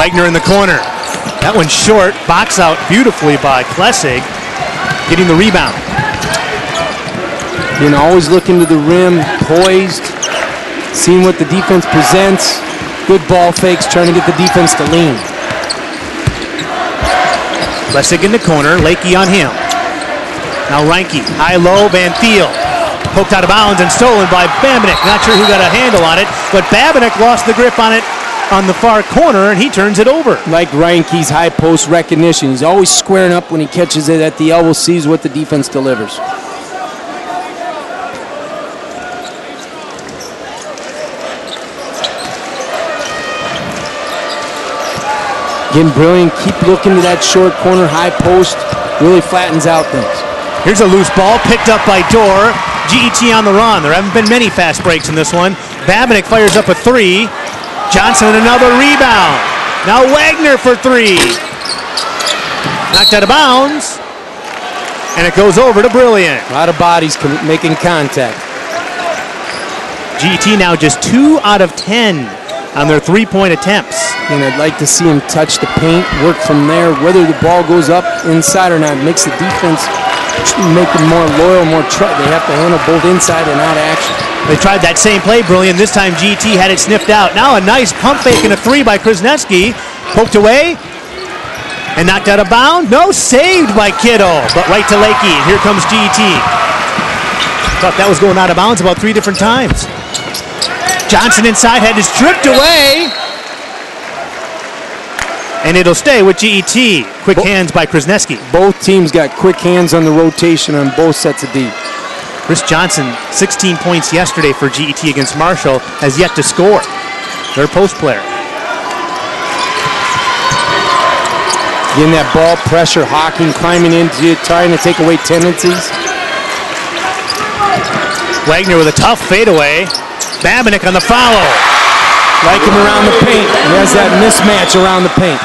Wagner in the corner. That one's short, box out beautifully by Klessig, getting the rebound. You know, always looking to the rim, poised, seeing what the defense presents. Good ball fakes, trying to get the defense to lean. Klessig in the corner, Lakey on him. Now Reinke, high-low, Van Thiel. Poked out of bounds and stolen by Bambenek. Not sure who got a handle on it, but Bambenek lost the grip on it on the far corner, and he turns it over. Like Reinke's high post recognition. He's always squaring up when he catches it at the elbow, sees what the defense delivers. Again, Brilliant. Keep looking to that short corner, high post. Really flattens out things. Here's a loose ball picked up by Dorr. G.E.T. on the run. There haven't been many fast breaks in this one. Bambenek fires up a three. Johnson, another rebound. Now Wagner for three. Knocked out of bounds. And it goes over to Brilliant. A lot of bodies making contact. G.E.T. now just 2 out of 10 on their three-point attempts. And I'd like to see him touch the paint, work from there. Whether the ball goes up inside or not, makes the defense make them more loyal, more trust. They have to handle both inside and out of action. They tried that same play, Brilliant. This time G.E.T. had it sniffed out. Now a nice pump fake and a three by Krasniewski. Poked away and knocked out of bounds. No, saved by Kittle, but right to Lakey. Here comes G.E.T. Thought that was going out of bounds about 3 different times. Johnson inside, had it stripped away. And it'll stay with G.E.T. Quick hands by Krasniewski. Both teams got quick hands on the rotation on both sets of D. Chris Johnson, 16 points yesterday for G.E.T. against Marshall, has yet to score. Their post player. Getting that ball pressure, hawking, climbing into it, trying to take away tendencies. Wagner with a tough fadeaway. Bambenek on the follow. like him around the paint. He has that mismatch around the paint.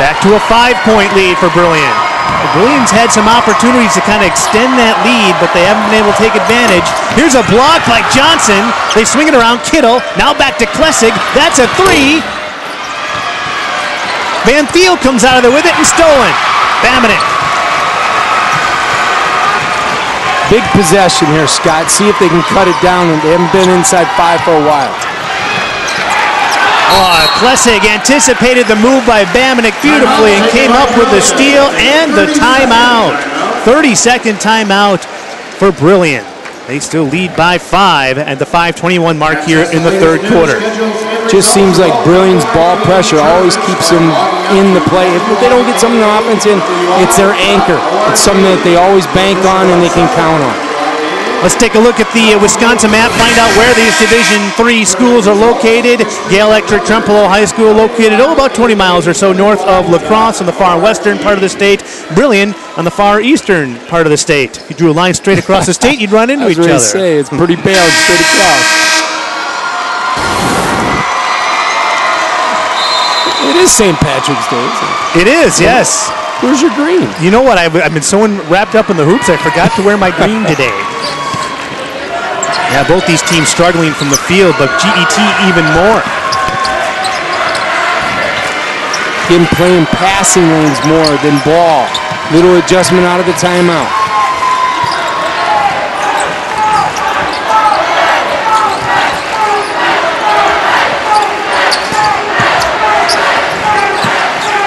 Back to a 5-point lead for Brilliant. Brilliant's had some opportunities to kind of extend that lead, but they haven't been able to take advantage. Here's a block by Johnson. They swing it around. Kittle, now back to Klessig. That's a three. Van Thiel comes out of there with it and stolen. Bambenek. Big possession here, Scott. See if they can cut it down. They haven't been inside 5 for a while. Klessig anticipated the move by Bambenek beautifully and came up with the steal and the timeout. 30-second timeout for Brilliant. They still lead by 5 at the 5:21 mark here in the third quarter. Just seems like Brilliant's ball pressure always keeps them in the play. If they don't get something on offense in, it's their anchor. It's something that they always bank on and they can count on. Let's take a look at the Wisconsin map, find out where these Division III schools are located. Gale-Ettrick-Trempealeau High School located about 20 miles or so north of La Crosse on the far western part of the state. Brilliant on the far eastern part of the state. If you drew a line straight across the state, you'd run into each other. I was going to say, it's pretty balanced straight across. It is St. Patrick's Day, isn't it? It is, yes. Where's your green? You know what, I've been so wrapped up in the hoops, I forgot to wear my green today. Yeah, both these teams struggling from the field, but G.E.T. even more. Him playing passing lanes more than ball. Little adjustment out of the timeout.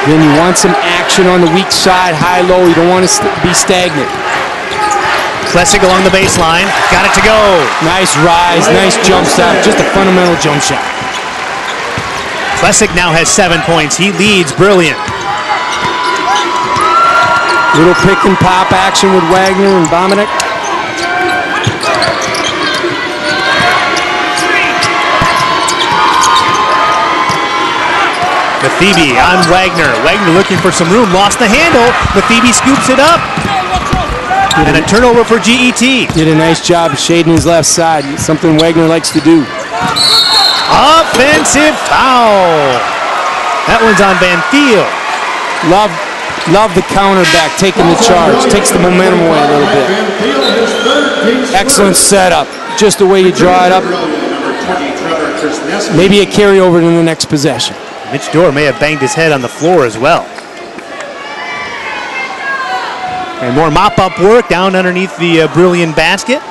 Then you want some action on the weak side, high-low. You don't want to be stagnant. Klessig along the baseline, got it to go. Nice rise, nice jump stop, just a fundamental jump shot. Klessig now has 7 points. He leads Brilliant. Little pick and pop action with Wagner and Bambenek. Mathebe on Wagner. Wagner looking for some room, lost the handle. Mathebe scoops it up. And a turnover for G.E.T. Did a nice job shading his left side, something Wagner likes to do. Offensive foul. That one's on Van Thiel. Love the counter back, taking the charge. Takes the momentum away a little bit. Excellent setup. Just the way you draw it up. Maybe a carryover to the next possession. Mitch Dorr may have banged his head on the floor as well. And more mop-up work down underneath the Brilliant basket.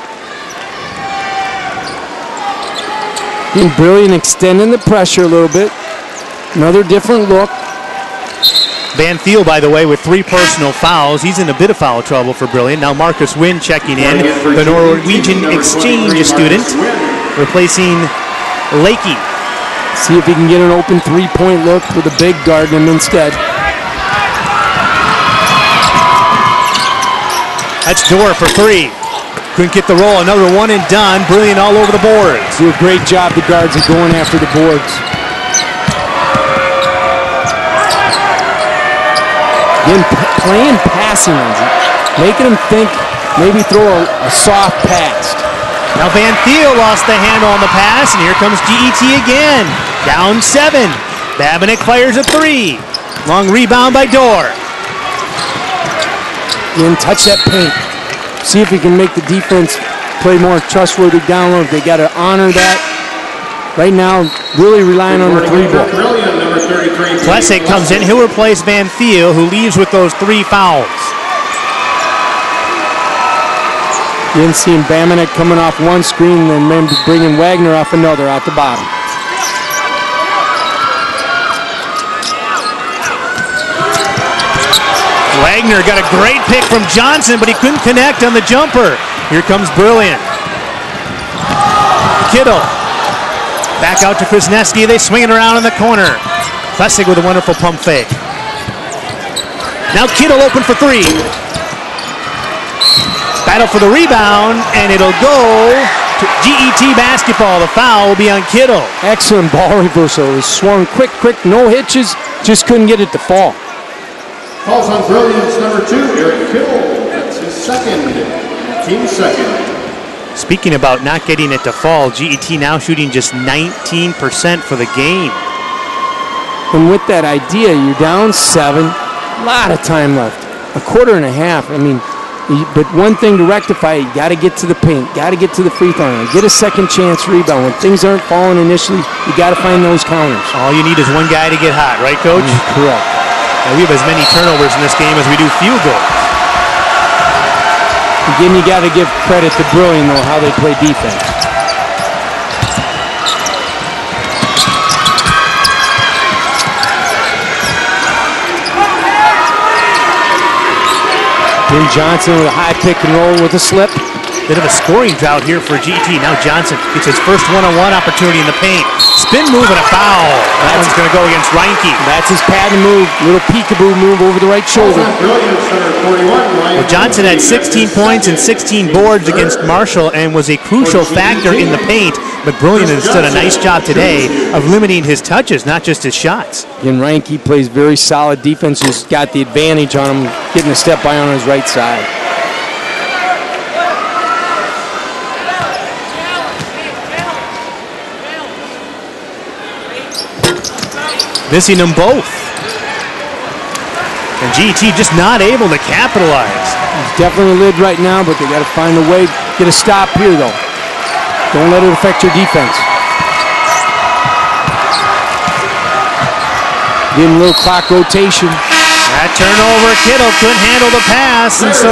And Brilliant extending the pressure a little bit. Another different look. Van Thiel, by the way, with 3 personal fouls. He's in a bit of foul trouble for Brilliant. Now Marcus Wynn checking in. The Norwegian exchange student replacing Lakey. See if he can get an open 3-point look with a big guard in instead. That's Dorr for 3. Couldn't get the roll. Another one and done. Brilliant all over the boards. Do a great job. The guards are going after the boards. Again, playing passing lanes, making them think, maybe throw a soft pass. Now Van Thiel lost the handle on the pass, and here comes G.E.T. again. Down 7. Bambenek fires a 3. Long rebound by Dorr. And touch that paint. See if he can make the defense play more trustworthy down low. They got to honor that. Right now, really relying on the 3-ball. Klessig comes in. He'll replace Van Thiel, who leaves with those 3 fouls. You didn't see Bambenek coming off one screen, and then bringing Wagner off another out the bottom. Wagner got a great pick from Johnson, but he couldn't connect on the jumper. Here comes Brilliant. Kittle. Back out to Krasniewski. They swing it around in the corner. Klessig with a wonderful pump fake. Now Kittle open for 3. Battle for the rebound, and it'll go to G.E.T. basketball. The foul will be on Kittle. Excellent ball reversal. He swung quick, no hitches. Just couldn't get it to fall. Calls on Brilliant's number 2, Eric Kittle. That's his second, team second. Speaking about not getting it to fall, GET now shooting just 19% for the game. And with that idea, you're down 7, a lot of time left, a quarter and a half. I mean, but one thing to rectify, you got to get to the paint, got to get to the free throw line, get a second chance rebound. When things aren't falling initially, you got to find those counters. All you need is one guy to get hot, right, Coach? Correct. Now, we have as many turnovers in this game as we do field goals. Again, you got to give credit to Brilliant, though, how they play defense. Jim Johnson with a high pick and roll with a slip. Bit of a scoring drought here for GT. Now Johnson gets his first one-on-one opportunity in the paint. Spin move and a foul. That one's going to go against Reinke. That's his pattern move, little peekaboo move over the right shoulder. Well, Johnson had 16 points and 16 boards against Marshall and was a crucial factor in the paint, but Brilliant has done a nice job today of limiting his touches, not just his shots. And Reinke plays very solid defense. He's got the advantage on him, getting a step by on his right side. Missing them both. And GT just not able to capitalize. He's definitely a lid right now, but they got to find a way. Get a stop here, though. Don't let it affect your defense. Give him a little clock rotation. That turnover, Kittle couldn't handle the pass, and so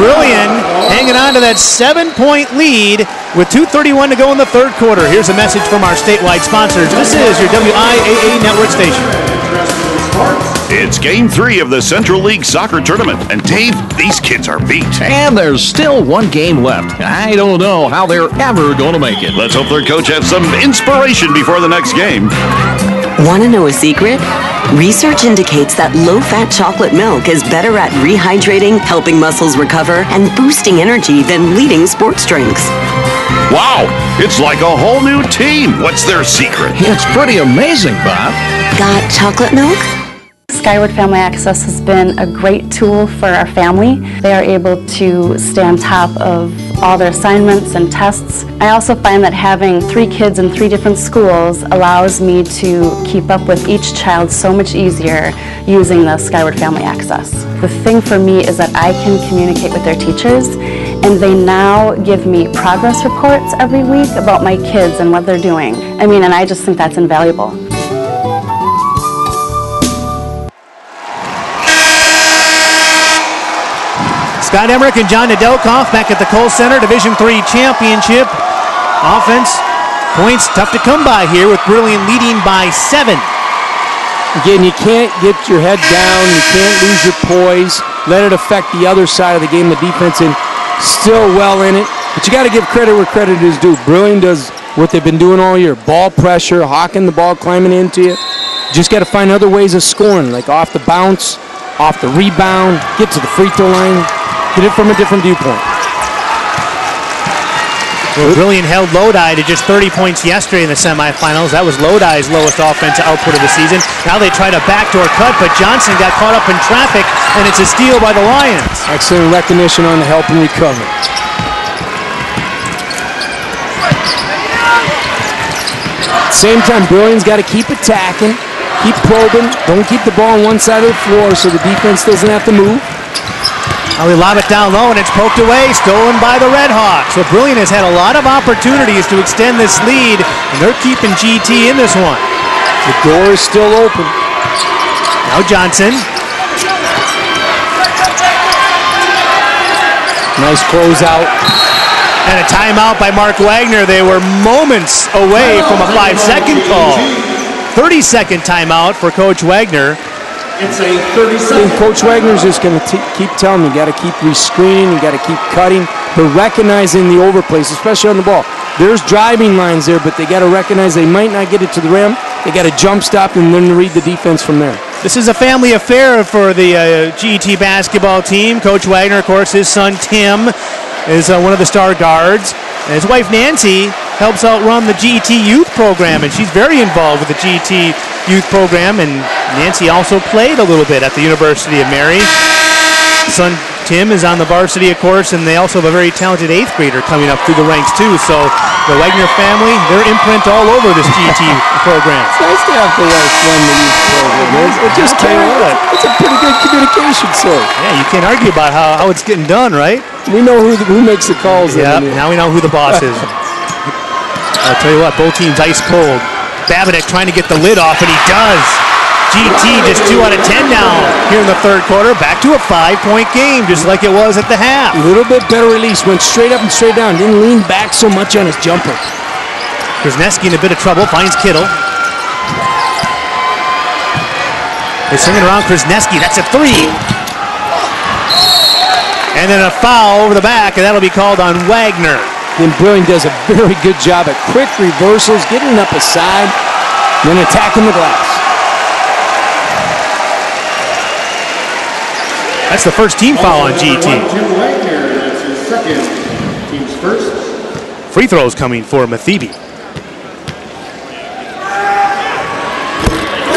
Brilliant hanging on to that 7-point lead with 2:31 to go in the third quarter. Here's a message from our statewide sponsors. This is your WIAA network station. It's game 3 of the Central League Soccer Tournament, and Dave, these kids are beat. And there's still one game left. I don't know how they're ever going to make it. Let's hope their coach has some inspiration before the next game. Want to know a secret? Research indicates that low-fat chocolate milk is better at rehydrating, helping muscles recover, and boosting energy than leading sports drinks. Wow, it's like a whole new team. What's their secret? It's pretty amazing, Bob. Got chocolate milk? Skyward Family Access has been a great tool for our family. They are able to stay on top of all their assignments and tests. I also find that having 3 kids in 3 different schools allows me to keep up with each child so much easier using the Skyward Family Access. The thing for me is that I can communicate with their teachers, and they now give me progress reports every week about my kids and what they're doing. I mean, and I just think that's invaluable. Scott Emmerich and John Nadelkoff back at the Kohl Center Division III Championship. Offense, points tough to come by here with Brilliant leading by 7. Again, you can't get your head down. You can't lose your poise. Let it affect the other side of the game, the defense, and still well in it. But you got to give credit where credit is due. Brilliant does what they've been doing all year. Ball pressure, hawking the ball, climbing into you. Just got to find other ways of scoring, like off the bounce, off the rebound, get to the free throw line. Get it from a different viewpoint. Well, Brilliant held Lodi to just 30 points yesterday in the semifinals. That was Lodi's lowest offensive output of the season. Now they tried a backdoor cut, but Johnson got caught up in traffic, and it's a steal by the Lions. Excellent recognition on the help and recovery. Same time, Brilliant's got to keep attacking, keep probing. Don't keep the ball on one side of the floor so the defense doesn't have to move. Now they lob it down low, and it's poked away, stolen by the Red Hawks. So Brilliant has had a lot of opportunities to extend this lead, and they're keeping GT in this one. The door is still open. Now Johnson. Nice closeout. And a timeout by Mark Wagner. They were moments away from a 5-second call. 30-second timeout for Coach Wagner. It's a 30-second. Coach Wagner's just going to keep telling him, you got to keep rescreening, you got to keep cutting, but recognizing the overplays, especially on the ball. There's driving lines there, but they got to recognize they might not get it to the rim. They got to jump stop and then read the defense from there. This is a family affair for the GET basketball team. Coach Wagner, of course, his son Tim is one of the star guards, and his wife Nancy helps out run the GET youth program, and she's very involved with the GET youth program, and Nancy also played a little bit at the University of Mary. Son Tim is on the varsity, of course, and they also have a very talented 8th grader coming up through the ranks, too. So the Wagner family, their imprint all over this GT program. It's nice to have the last one in the youth program. It's a pretty good communication source. Yeah, you can't argue about how it's getting done, right? We know who makes the calls. Yeah, now we know who the boss is. I'll tell you what, both teams ice cold. Bambenek trying to get the lid off, and he does. GT just 2 out of 10 now here in the third quarter. Back to a 5-point game, just like it was at the half. A little bit better release. Went straight up and straight down. Didn't lean back so much on his jumper. Krasniewski in a bit of trouble. Finds Kittle. They're swinging around Krasniewski. That's a 3. And then a foul over the back, and that'll be called on Wagner. Then Brilliant does a very good job at quick reversals, getting up a side, then attacking the glass. That's the first team foul on GT. That's his second, team's first. Free throws coming for Mathebe.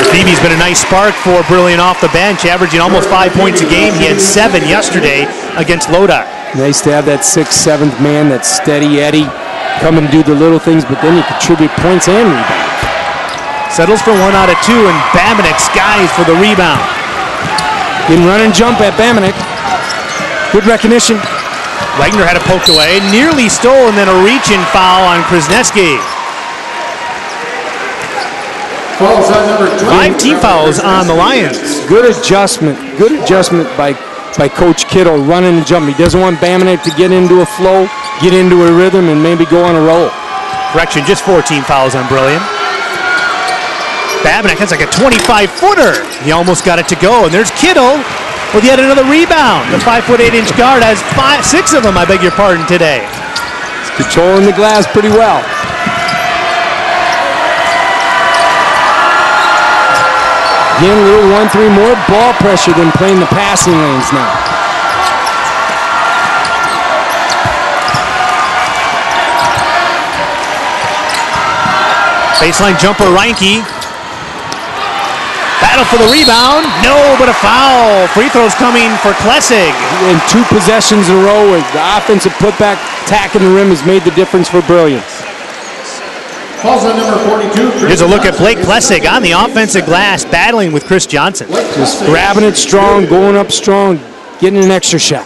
Mathebe's been a nice spark for Brilliant off the bench, averaging almost 5 points a game. He had 7 yesterday against Lodi. Nice to have that 6'7" man, that steady Eddie, come and do the little things, but then he contribute points and rebounds. Settles for 1 out of 2, and Bambenek skies for the rebound. Didn't run and jump at Bambenek. Good recognition. Wagner had it poked away, nearly stolen, then a reach-in foul on Krasniewski. 5 team fouls on the Lions. Good adjustment by Coach Kittle, running and jumping. He doesn't want Bambenek to get into a flow, get into a rhythm, and maybe go on a roll. Correction, just 14 fouls on Brilliant. Bambenek, that's like a 25-footer. He almost got it to go, and there's Kittle with yet another rebound. The 5'8" guard has 6 of them, I beg your pardon, today. He's controlling the glass pretty well. Again, a little 1-3, more ball pressure than playing the passing lanes now. Baseline jumper, Reinke. Battle for the rebound. No, but a foul. Free throws coming for Klessig. In 2 possessions in a row, the offensive putback attacking the rim has made the difference for Brilliance. Calls on number 42. Here's a look at Blake Klessig on the offensive glass, battling with Chris Johnson. Just grabbing it strong, going up strong, getting an extra shot.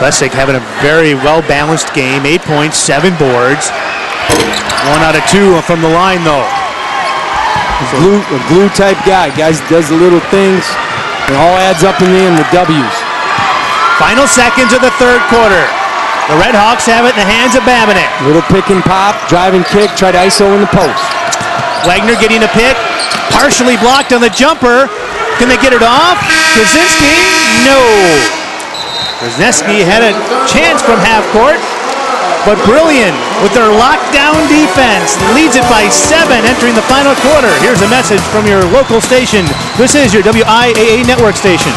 Klessig having a very well-balanced game, 8 points, 7 boards. 1 out of 2 from the line, though. A glue-type guy. Guys does the little things. It all adds up in the end, the W's. Final seconds of the third quarter. The Red Hawks have it in the hands of Bambenek. Little pick and pop, drive and kick, try to ISO in the post. Wagner getting a pick, partially blocked on the jumper. Can they get it off? Krasinski, no. Krasinski had a chance from half court, but Brilliant, with their lockdown defense, leads it by 7 entering the final quarter. Here's a message from your local station. This is your WIAA network station.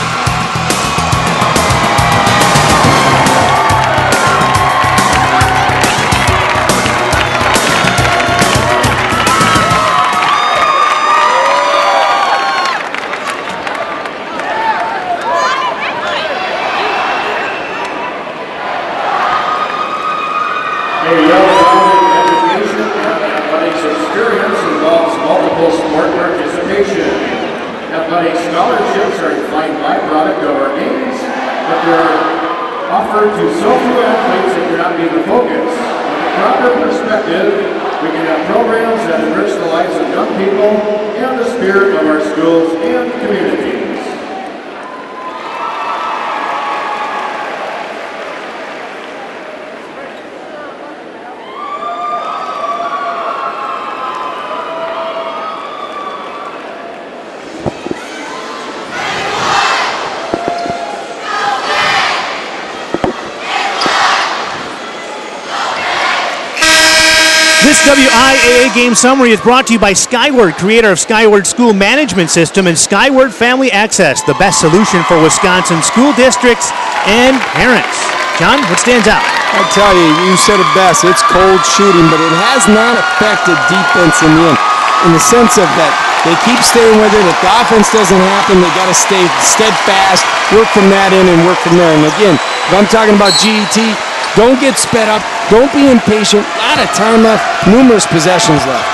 WIAA Game Summary is brought to you by Skyward, creator of Skyward School Management System and Skyward Family Access, the best solution for Wisconsin school districts and parents. John, what stands out? I'll tell you, you said it best. It's cold shooting, but it has not affected defense in the end, in the sense of that they keep staying with it. If the offense doesn't happen, they got to stay steadfast, work from that end, and work from there. And again, if I'm talking about G.E.T., don't get sped up. Don't be impatient. A lot of time left, numerous possessions left.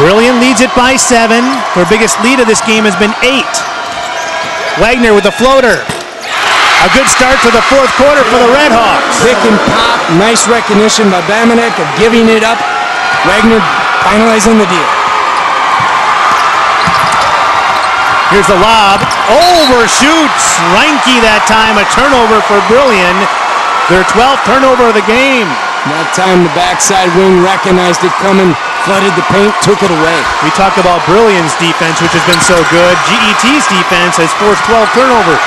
Brilliant leads it by 7. Their biggest lead of this game has been 8. Wagner with a floater. A good start to the fourth quarter for the Red Hawks. Pick and pop. Nice recognition by Bambenek of giving it up. Wagner finalizing the deal. Here's the lob. Overshoots Reinke that time. A turnover for Brilliant. Their 12th turnover of the game. That time the backside wing recognized it coming, flooded the paint, took it away. We talked about Brilliant's defense, which has been so good. GET's defense has forced 12 turnovers.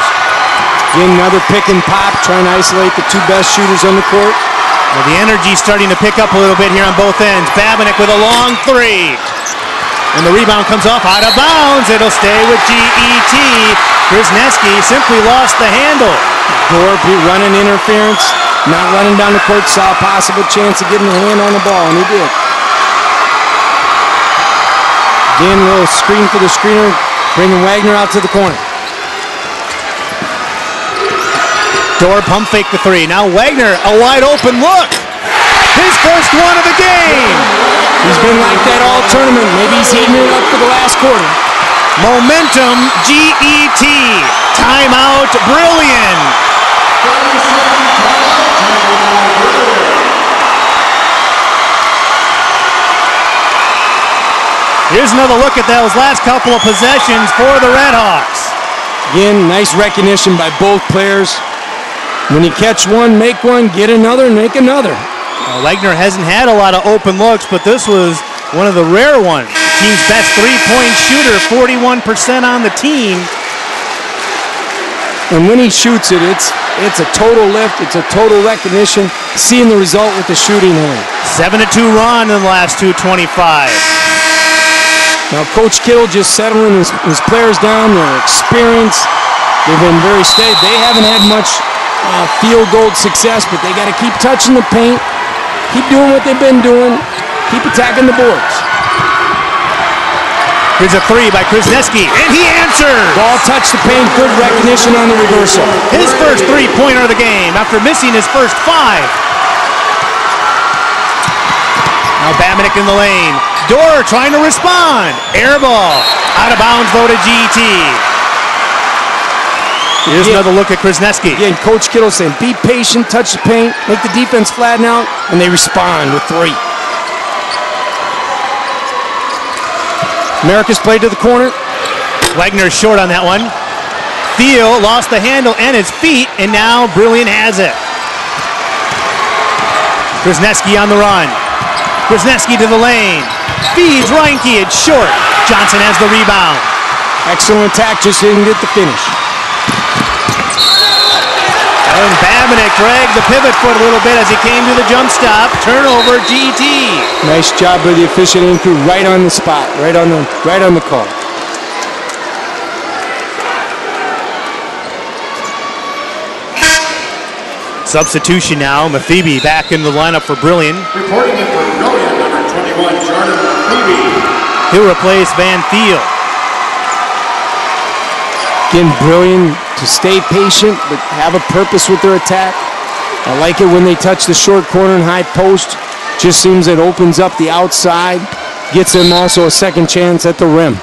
Again, another pick and pop, trying to isolate the two best shooters on the court. Well, the energy's starting to pick up a little bit here on both ends. Bambenek with a long three. And the rebound comes off out of bounds. It'll stay with GET. Krasniewski simply lost the handle. Dorr running interference, not running down the court, saw a possible chance of getting a hand on the ball, and he did. Again, a little screen for the screener, bringing Wagner out to the corner. Dorr pump fake the three. Now Wagner, a wide open look. His first one of the game. He's been like that all tournament. Maybe he's heating it up for the last quarter. Momentum, GET. Timeout, Brilliant. Here's another look at those last couple of possessions for the Red Hawks. Again, nice recognition by both players. When you catch one, make one, get another, make another. Well, Wagner hasn't had a lot of open looks, but this was one of the rare ones. The team's best three-point shooter, 41% on the team. And when he shoots it, it's a total lift, it's a total recognition, seeing the result with the shooting hand. 7-2 run in the last 2:25. Now Coach Kittle just settling his players down, their experience. They've been very steady. They haven't had much field goal success, but they got to keep touching the paint, keep doing what they've been doing, keep attacking the boards. Here's a three by Krasniewski, and he answers! Ball touched the paint, good recognition on the reversal. His first three-pointer of the game after missing his first 5. Now Bambenek in the lane. Dorr trying to respond. Air ball. Out of bounds, though, to GT. Here's another look at Krasniewski. Again, Coach Kittle saying, be patient, touch the paint, make the defense flatten out, and they respond with 3. America's played to the corner. Wagner's short on that one. Thiel lost the handle and his feet, and now Brilliant has it. Krasniewski on the run. Krasniewski to the lane. Feeds Reinke, it's short. Johnson has the rebound. Excellent attack, just didn't get the finish. And Bambenek dragged the pivot foot a little bit as he came to the jump stop. Turnover, GT. Nice job by the official in through right on the spot, right on the call. Substitution now. Mathebe back in the lineup for Brilliant. Reporting in for Brilliant, number 21, Jordan Mathebe. He'll replace Van Thiel. Again, Brilliant to stay patient, but have a purpose with their attack. I like it when they touch the short corner and high post. Just seems it opens up the outside, gets them also a second chance at the rim.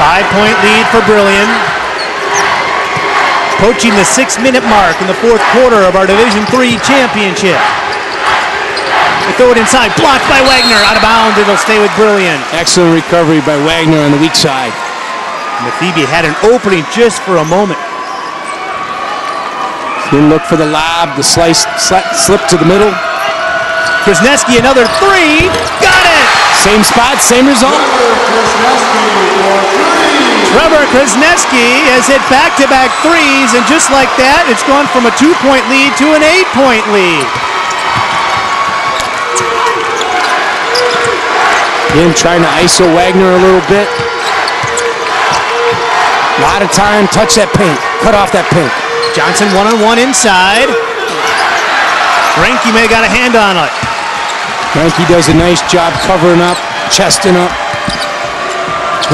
5-point lead for Brilliant. Approaching the 6-minute mark in the fourth quarter of our Division III championship. They throw it inside, blocked by Wagner, out of bounds, it'll stay with Brilliant. Excellent recovery by Wagner on the weak side. Mathebe had an opening just for a moment. Didn't look for the lob, the slice, slip to the middle. Krasniewski, another three, got it! Same spot, same result. Trevor Krasniewski has hit back-to-back threes, and just like that, it's gone from a 2-point lead to an 8-point lead. Again, trying to iso Wagner a little bit. A lot of time, touch that paint, cut off that paint. Johnson one-on-one inside. Reinke may have got a hand on it. Reinke does a nice job covering up, chesting up.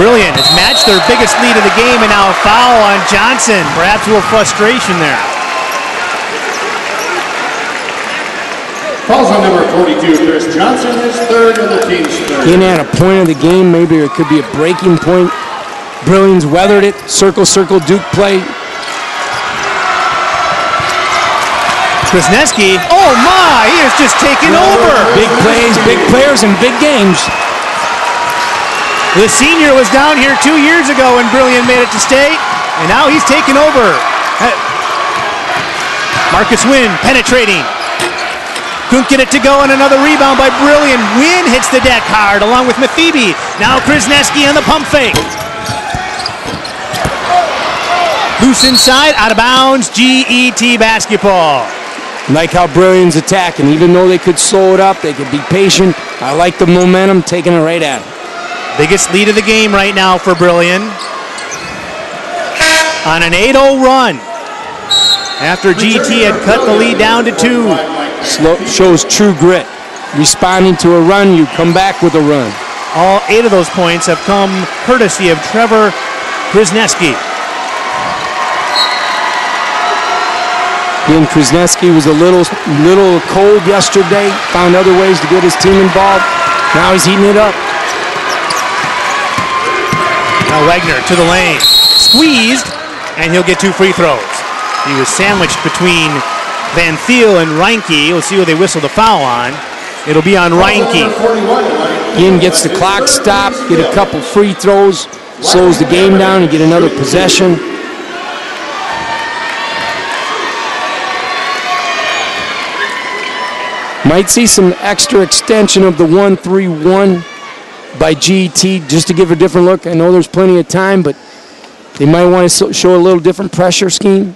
Brilliant, it's matched their biggest lead of the game and now a foul on Johnson. Perhaps a little frustration there. Falls on number 42, Chris Johnson, is third of the team's third. In at a point of the game, maybe it could be a breaking point. Brilliant's weathered it, circle, circle, Duke play. Krasniewski, oh my, he is just taking over. Big plays, big players, and big games. The senior was down here 2 years ago when Brilliant made it to state, and now he's taken over. Marcus Wynn penetrating. Couldn't get it to go, and another rebound by Brilliant. Wynn hits the deck hard along with Mathebe. Now Krasniewski on the pump fake. Loose inside, out of bounds, G.E.T. basketball. Like how Brilliant's attacking. Even though they could slow it up, they could be patient. I like the momentum, taking it right at him. Biggest lead of the game right now for Brilliant. On an 8-0 run. After G.T. had cut the lead down to 2. Shows true grit. Responding to a run, you come back with a run. All 8 of those points have come courtesy of Trevor Krasniewski. Again, Krasniewski was a little cold yesterday. Found other ways to get his team involved. Now he's eating it up. Now Wagner to the lane, squeezed, and he'll get 2 free throws. He was sandwiched between Van Thiel and Reinke. We'll see who they whistle the foul on. It'll be on Reinke. Ian gets the clock stopped, get a couple free throws, slows the game down, and get another possession. Might see some extra extension of the 1-3-1. By G.E.T. just to give a different look. I know there's plenty of time, but they might want to show a little different pressure scheme.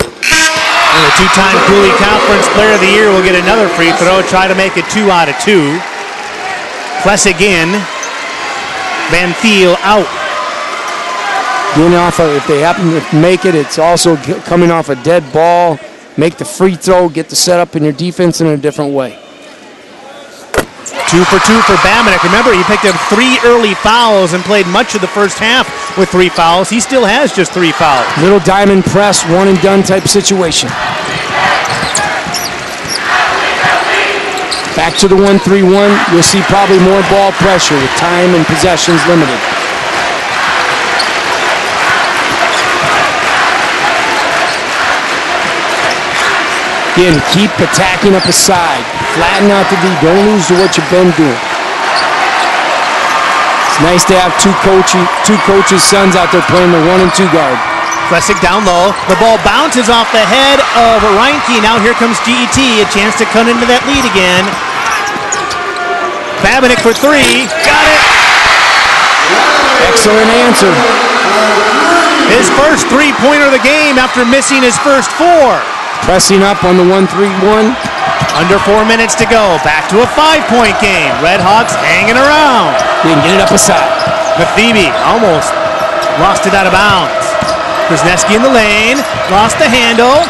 And the two-time Cooley Conference Player of the Year will get another free throw. Try to make it 2 out of 2. Klessig in. Van Thiel out. Getting off of, if they happen to make it, it's also coming off a dead ball. Make the free throw, get the setup in your defense in a different way. 2 for 2 for Bambenek. Remember, he picked up 3 early fouls and played much of the first half with 3 fouls. He still has just 3 fouls. Little diamond press, one and done type situation. Back to the 1-3-1. You'll see probably more ball pressure with time and possessions limited. Again, keep attacking up a side. Flatten out the D. Don't lose to what you've been doing. It's nice to have two coaches' sons out there playing the 1 and 2 guard. Klessig down low. The ball bounces off the head of Reinke. Now here comes G.E.T. A chance to cut into that lead again. Bambenek for 3. Got it. Excellent answer. His first 3-pointer of the game after missing his first 4. Pressing up on the 1-3-1. Under 4 minutes to go. Back to a 5-point game. Red Hawks hanging around. Didn't get it up a side. Mathebe almost lost it out of bounds. Krasniewski in the lane. Lost the handle.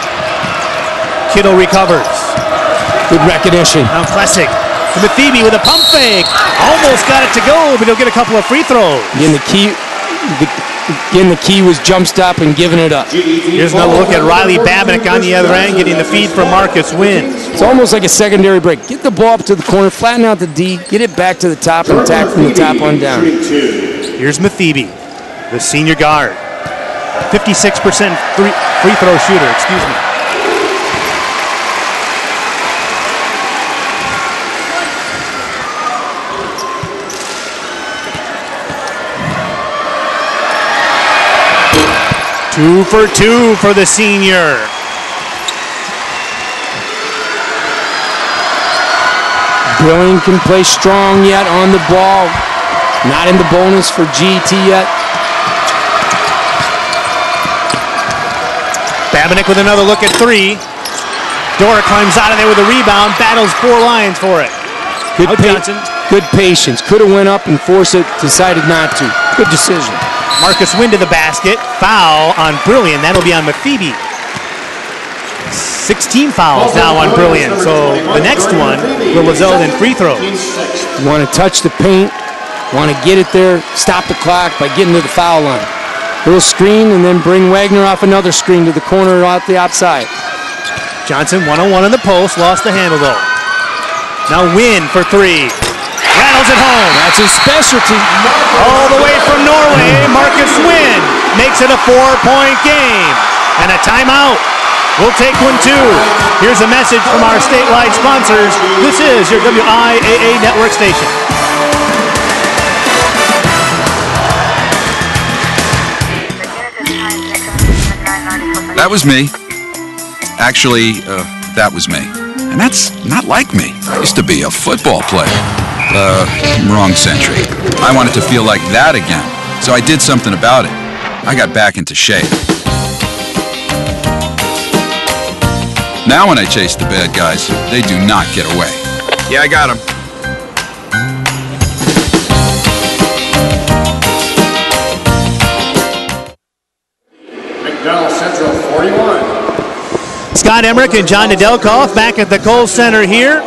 Kittle recovers. Good recognition. Now Klessig. Mathebe with a pump fake. Almost got it to go, but he'll get a couple of free throws. Again, the key was jump stop and giving it up. Here's another look at Riley Bambenek on the other end, getting the feed from Marcus Wynn. It's almost like a secondary break. Get the ball up to the corner, flatten out the D, get it back to the top, and attack from the top on down. Here's Mathebe, the senior guard. 56% free throw shooter, excuse me. Two for 2 for the senior. Brilliant can play strong yet on the ball. Not in the bonus for G.E.T. yet. Bambenek with another look at 3. Dorr climbs out of there with a rebound, battles 4 lines for it. Good patience. Could have went up and forced it, decided not to. Good decision. Marcus Wynn to the basket. Foul on Brilliant. That'll be on Mathebe. 16 fouls now on Brilliant. So the next one will result in free throws. You want to touch the paint, want to get it there, stop the clock by getting to the foul line. Little screen and then bring Wagner off another screen to the corner off the outside. Johnson one-on-one in the post, lost the handle though. Now Wynn for three. Rattles it home. That's his specialty. All the way from Norway, Marcus Wynn makes it a 4-point game. And a timeout. We'll take one too. Here's a message from our statewide sponsors. This is your WIAA network station. That was me. Actually, that was me. And that's not like me. I used to be a football player. Wrong century. I wanted to feel like that again. So I did something about it. I got back into shape. Now when I chase the bad guys, they do not get away. Yeah, I got him. Scott Emmerich and John Nadelkoff back at the Kohl Center here,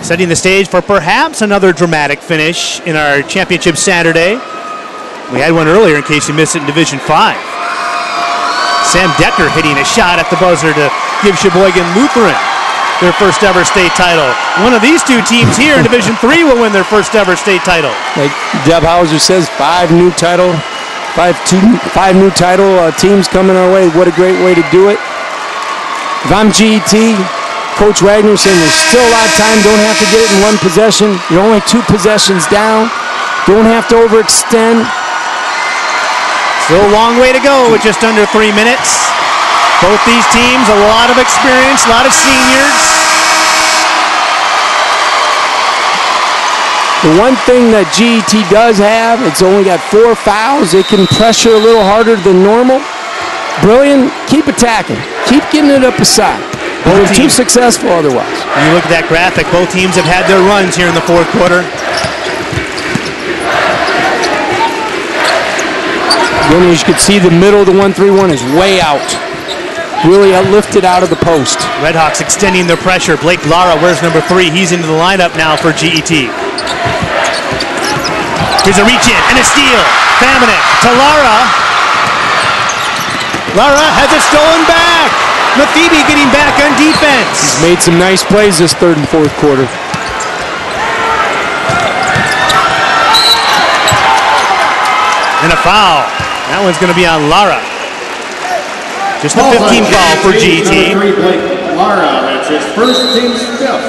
setting the stage for perhaps another dramatic finish in our championship Saturday. We had one earlier in case you missed it in Division 5. Sam Decker hitting a shot at the buzzer to give Sheboygan Lutheran their first ever state title. One of these two teams here in Division 3 will win their first ever state title. Like Deb Hauser says, five new title teams coming our way. What a great way to do it. If I'm G.E.T., Coach Wagner saying there's still a lot of time, don't have to get it in one possession. You're only two possessions down. Don't have to overextend. Still a long way to go with just under 3 minutes. Both these teams, a lot of experience, a lot of seniors. The one thing that G.E.T. does have, it's only got 4 fouls. It can pressure a little harder than normal. Brilliant, keep attacking, keep getting it up aside. But they're too successful otherwise. When you look at that graphic, both teams have had their runs here in the fourth quarter. Then as you can see, the middle of the 1-3-1 is way out. Really lifted out of the post. Redhawks extending their pressure. Blake Lara, where's number 3? He's into the lineup now for G.E.T. Here's a reach in and a steal. Bambenek to Lara. Lara has it stolen back. Mathebe getting back on defense. He's made some nice plays this third and fourth quarter. And a foul. That one's going to be on Lara. Just a 15 foul for G.E.T. Lara, that's his first team stuff.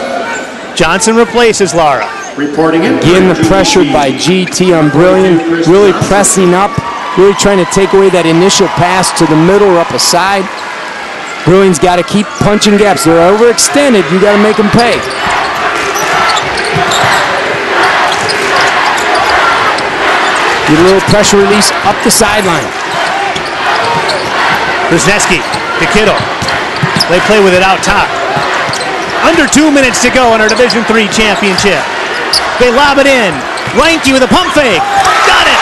Johnson replaces Lara. Reporting it. Again, the pressure by G.E.T. on Brilliant. Really pressing up. Really trying to take away that initial pass to the middle or up a side. Brilliant's got to keep punching gaps. They're overextended. You got to make them pay. Get a little pressure release up the sideline. Krasniewski to Kittle. They play with it out top. Under 2 minutes to go in our Division III championship. They lob it in. Reinke with a pump fake. Got it.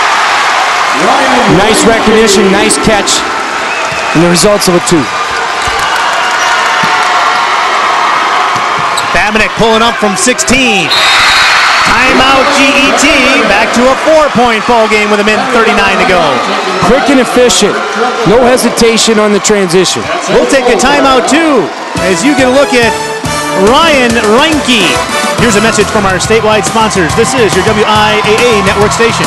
Nice recognition, nice catch, and the results of a 2. Bambenek pulling up from 16. Timeout G.E.T. Back to a 4-point ball game with a minute 39 to go. Quick and efficient. No hesitation on the transition. We'll take a timeout too as you get a look at Ryan Reinke. Here's a message from our statewide sponsors. This is your WIAA network station.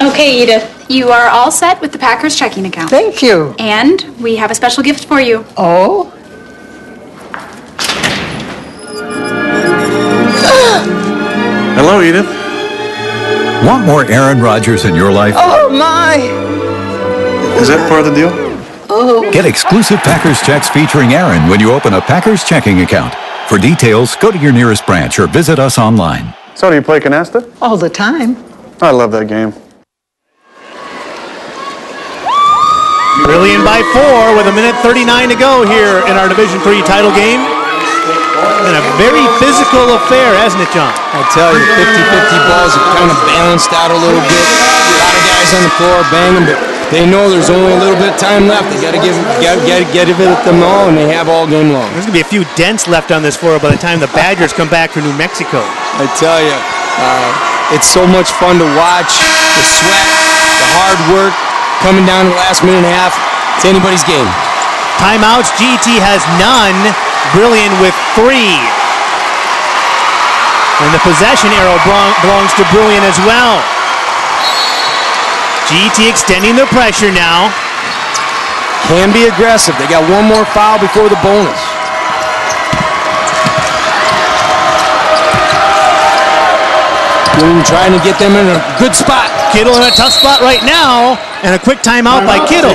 Okay, Edith, you are all set with the Packers checking account. Thank you. And we have a special gift for you. Oh? Hello, Edith. Want more Aaron Rodgers in your life? Oh, my! Is that part of the deal? Oh. Get exclusive Packers checks featuring Aaron when you open a Packers checking account. For details, go to your nearest branch or visit us online. So, do you play canasta? All the time. I love that game. Brilliant by 4 with a minute 39 to go here in our Division III title game. in a very physical affair, hasn't it, John? I tell you, 50-50 balls have kind of balanced out a little bit. A lot of guys on the floor banging, but they know there's only a little bit of time left. They got to give it at them all, and they have all game long. There's going to be a few dents left on this floor by the time the Badgers come back from New Mexico. I tell you, it's so much fun to watch. The sweat, the hard work, coming down to the last minute and a half. It's anybody's game. Timeouts, G.E.T. has none. Brilliant with 3. And the possession arrow belongs to Brilliant as well. G.E.T. extending their pressure now. Can be aggressive. They got one more foul before the bonus. Brilliant trying to get them in a good spot. Kittle in a tough spot right now, and a quick timeout by Kittle.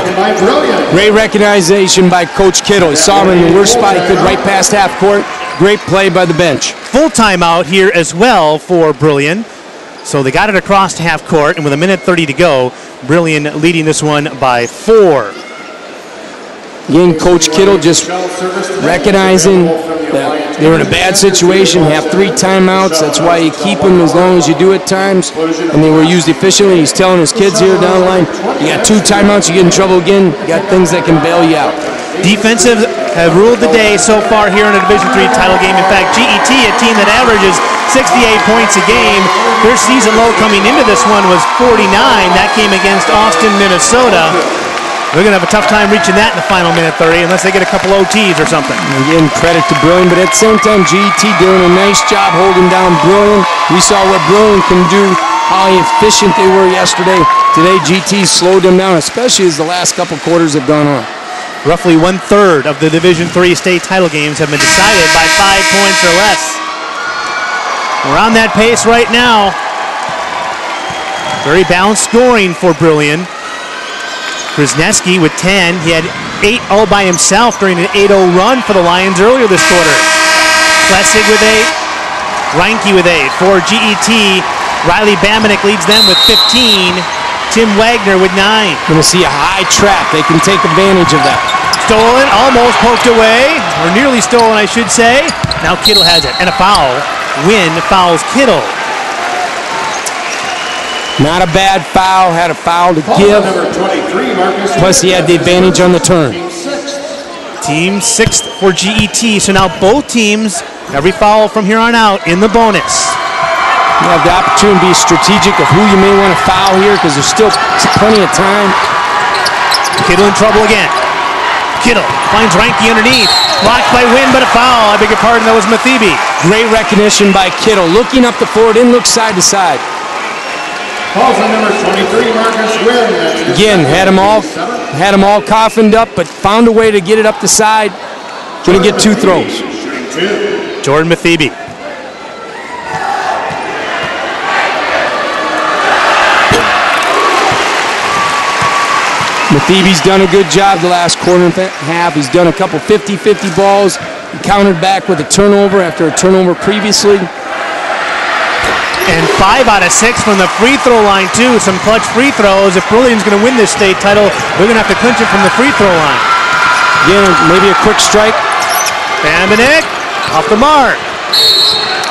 Great recognition by Coach Kittle. He saw him in the worst spot he could, right past half court. Great play by the bench. Full timeout here as well for Brilliant. So they got it across to half court, and with a minute 30 to go, Brilliant leading this one by 4. Again, Coach Kittle just recognizing that they were in a bad situation, have 3 timeouts. That's why you keep them as long as you do at times, and they were used efficiently. He's telling his kids here down the line, you got 2 timeouts, you get in trouble again, you got things that can bail you out. Defensive have ruled the day so far here in a Division III title game. In fact, G.E.T., a team that averages 68 points a game, their season low coming into this one was 49. That came against Austin, Minnesota. They're going to have a tough time reaching that in the final minute 30 unless they get a couple OTs or something. Again, credit to Brilliant, but at the same time, G.E.T. doing a nice job holding down Brilliant. We saw what Brilliant can do, how efficient they were yesterday. Today, G.E.T. slowed them down, especially as the last couple quarters have gone on. Roughly 1/3 of the Division III state title games have been decided by 5 points or less. We're on that pace right now. Very balanced scoring for Brilliant. Krasniewski with 10. He had 8 all by himself during an 8-0 run for the Lions earlier this quarter. Klessig with 8. Reinke with 8. For G.E.T., Riley Bambenek leads them with 15. Tim Wagner with 9. Going to see a high trap. They can take advantage of that. Stolen, almost poked away, or nearly stolen, I should say. Now Kittle has it, and a foul. Wynn fouls Kittle. Not a bad foul, had a foul to give. Plus he had the advantage on the turn. Team 6th for G.E.T. So now both teams, every foul from here on out in the bonus. You have the opportunity to be strategic of who you may want to foul here because there's still plenty of time. Kittle in trouble again. Kittle finds Reinke underneath. Blocked by Wynn, but a foul. I beg your pardon, that was Mathebe. Great recognition by Kittle. Looking up the floor, didn't look side to side. Number 23, Marcus Wynn. Again, had them all coffined up, but found a way to get it up the side. Going to get 2 throws. Jordan Mathebe. Mathebe's done a good job the last quarter and a half. He's done a couple 50-50 balls. He countered back with a turnover after a turnover previously. And 5 out of 6 from the free throw line, too. Some clutch free throws. If Brilliant's going to win this state title, they're going to have to clinch it from the free throw line. Again, maybe a quick strike. Bambenek off the mark.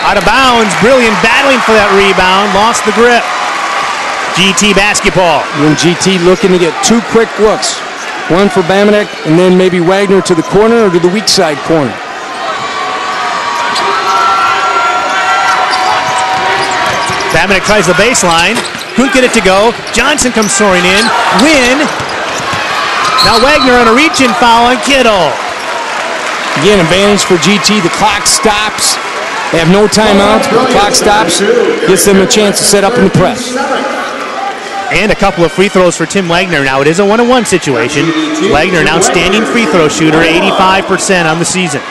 Out of bounds. Brilliant battling for that rebound. Lost the grip. G.E.T. basketball. And G.E.T. looking to get 2 quick looks. One for Bambenek, and then maybe Wagner to the corner or to the weak side corner. Bambenek tries the baseline, couldn't get it to go. Johnson comes soaring in, Wynn. Now Wagner on a reach-in foul on Kittle. Again, advantage for G.E.T. The clock stops. They have no timeouts, but the clock stops. Gets them a chance to set up in the press. And a couple of free throws for Tim Wagner. Now it is a one-on-one situation. Wagner, an outstanding free throw shooter, 85% on the season.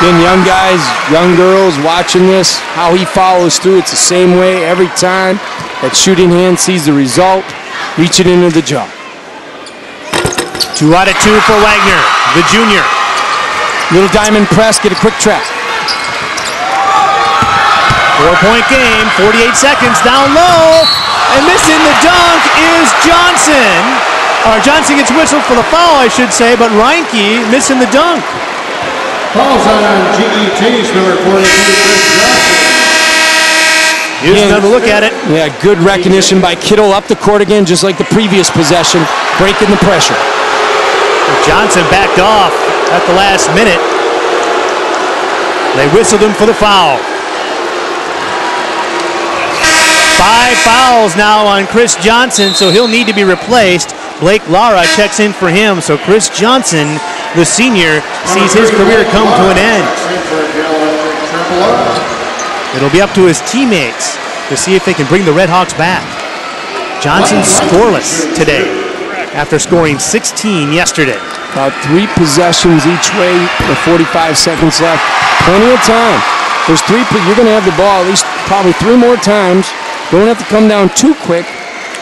Again, young guys, young girls watching this, how he follows through. It's the same way every time. That shooting hand sees the result, reaching into the jump. 2 out of 2 for Wagner, the junior. Little diamond press, get a quick trap. 4-point game, 48 seconds, down low, and missing the dunk is Johnson. Or Johnson gets whistled for the foul, I should say, but Reinke missing the dunk. Falls on G.E.T.'s number 42, Chris Johnson. Here's another look at it. Yeah, good recognition by Kittle up the court again, just like the previous possession, breaking the pressure. Johnson backed off at the last minute. They whistled him for the foul. 5 fouls now on Chris Johnson, so he'll need to be replaced. Blake Lara checks in for him, so Chris Johnson, the senior, sees his career come to an end. It'll be up to his teammates to see if they can bring the Red Hawks back. Johnson's scoreless today after scoring 16 yesterday. About 3 possessions each way with 45 seconds left. Plenty of time. There's 3, you're going to have the ball at least probably 3 more times. Don't have to come down too quick.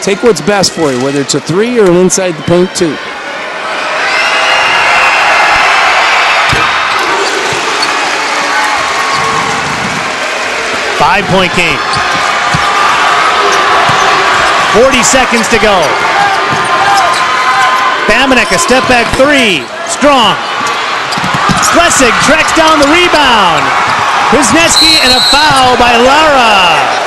Take what's best for you, whether it's a 3 or an inside the paint 2. Five-point game. 40 seconds to go. Bambenek, a step-back three. Strong. Klessig tracks down the rebound. Krasniewski and a foul by Lara.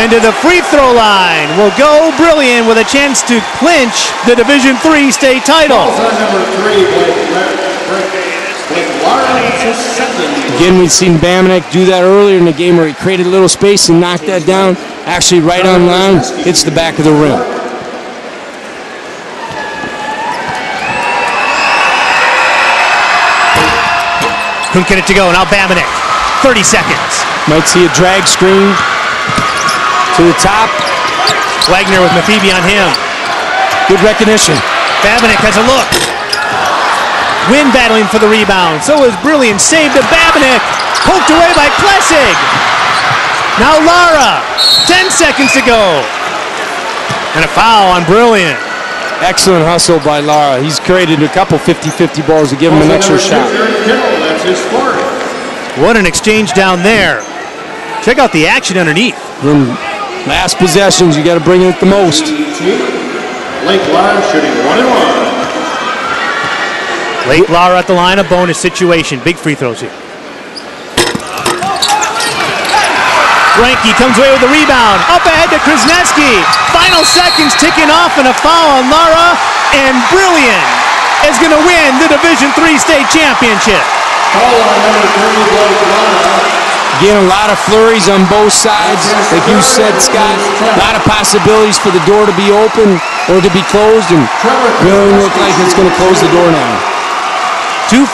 And to the free-throw line will go Brilliant with a chance to clinch the Division III state title. Again, we've seen Bambenek do that earlier in the game where he created a little space and knocked that down. Actually, right on line, hits the back of the rim. Couldn't get it to go. Now Bambenek, 30 seconds. Might see a drag screen to the top. Wagner with Mathebe on him. Good recognition. Bambenek has a look. Wynn battling for the rebound. So is Brilliant. Saved to Bambenek. Poked away by Klessig. Now Lara. 10 seconds to go. And a foul on Brilliant. Excellent hustle by Lara. He's created a couple 50-50 balls to give him an extra shot. That's his score. What an exchange down there. Check out the action underneath. Then last possessions, you got to bring it the most. Blake Lara shooting 1-1. Blake Lara at the line, a bonus situation. Big free throws here. Reinke comes away with the rebound. Up ahead to Krasniewski. Final seconds ticking off and a foul on Lara. And Brilliant is going to win the Division III state championship. Again, a lot of flurries on both sides. Like you said, Scott, a lot of possibilities for the door to be open or to be closed. And really look like it's going to close the door now. Two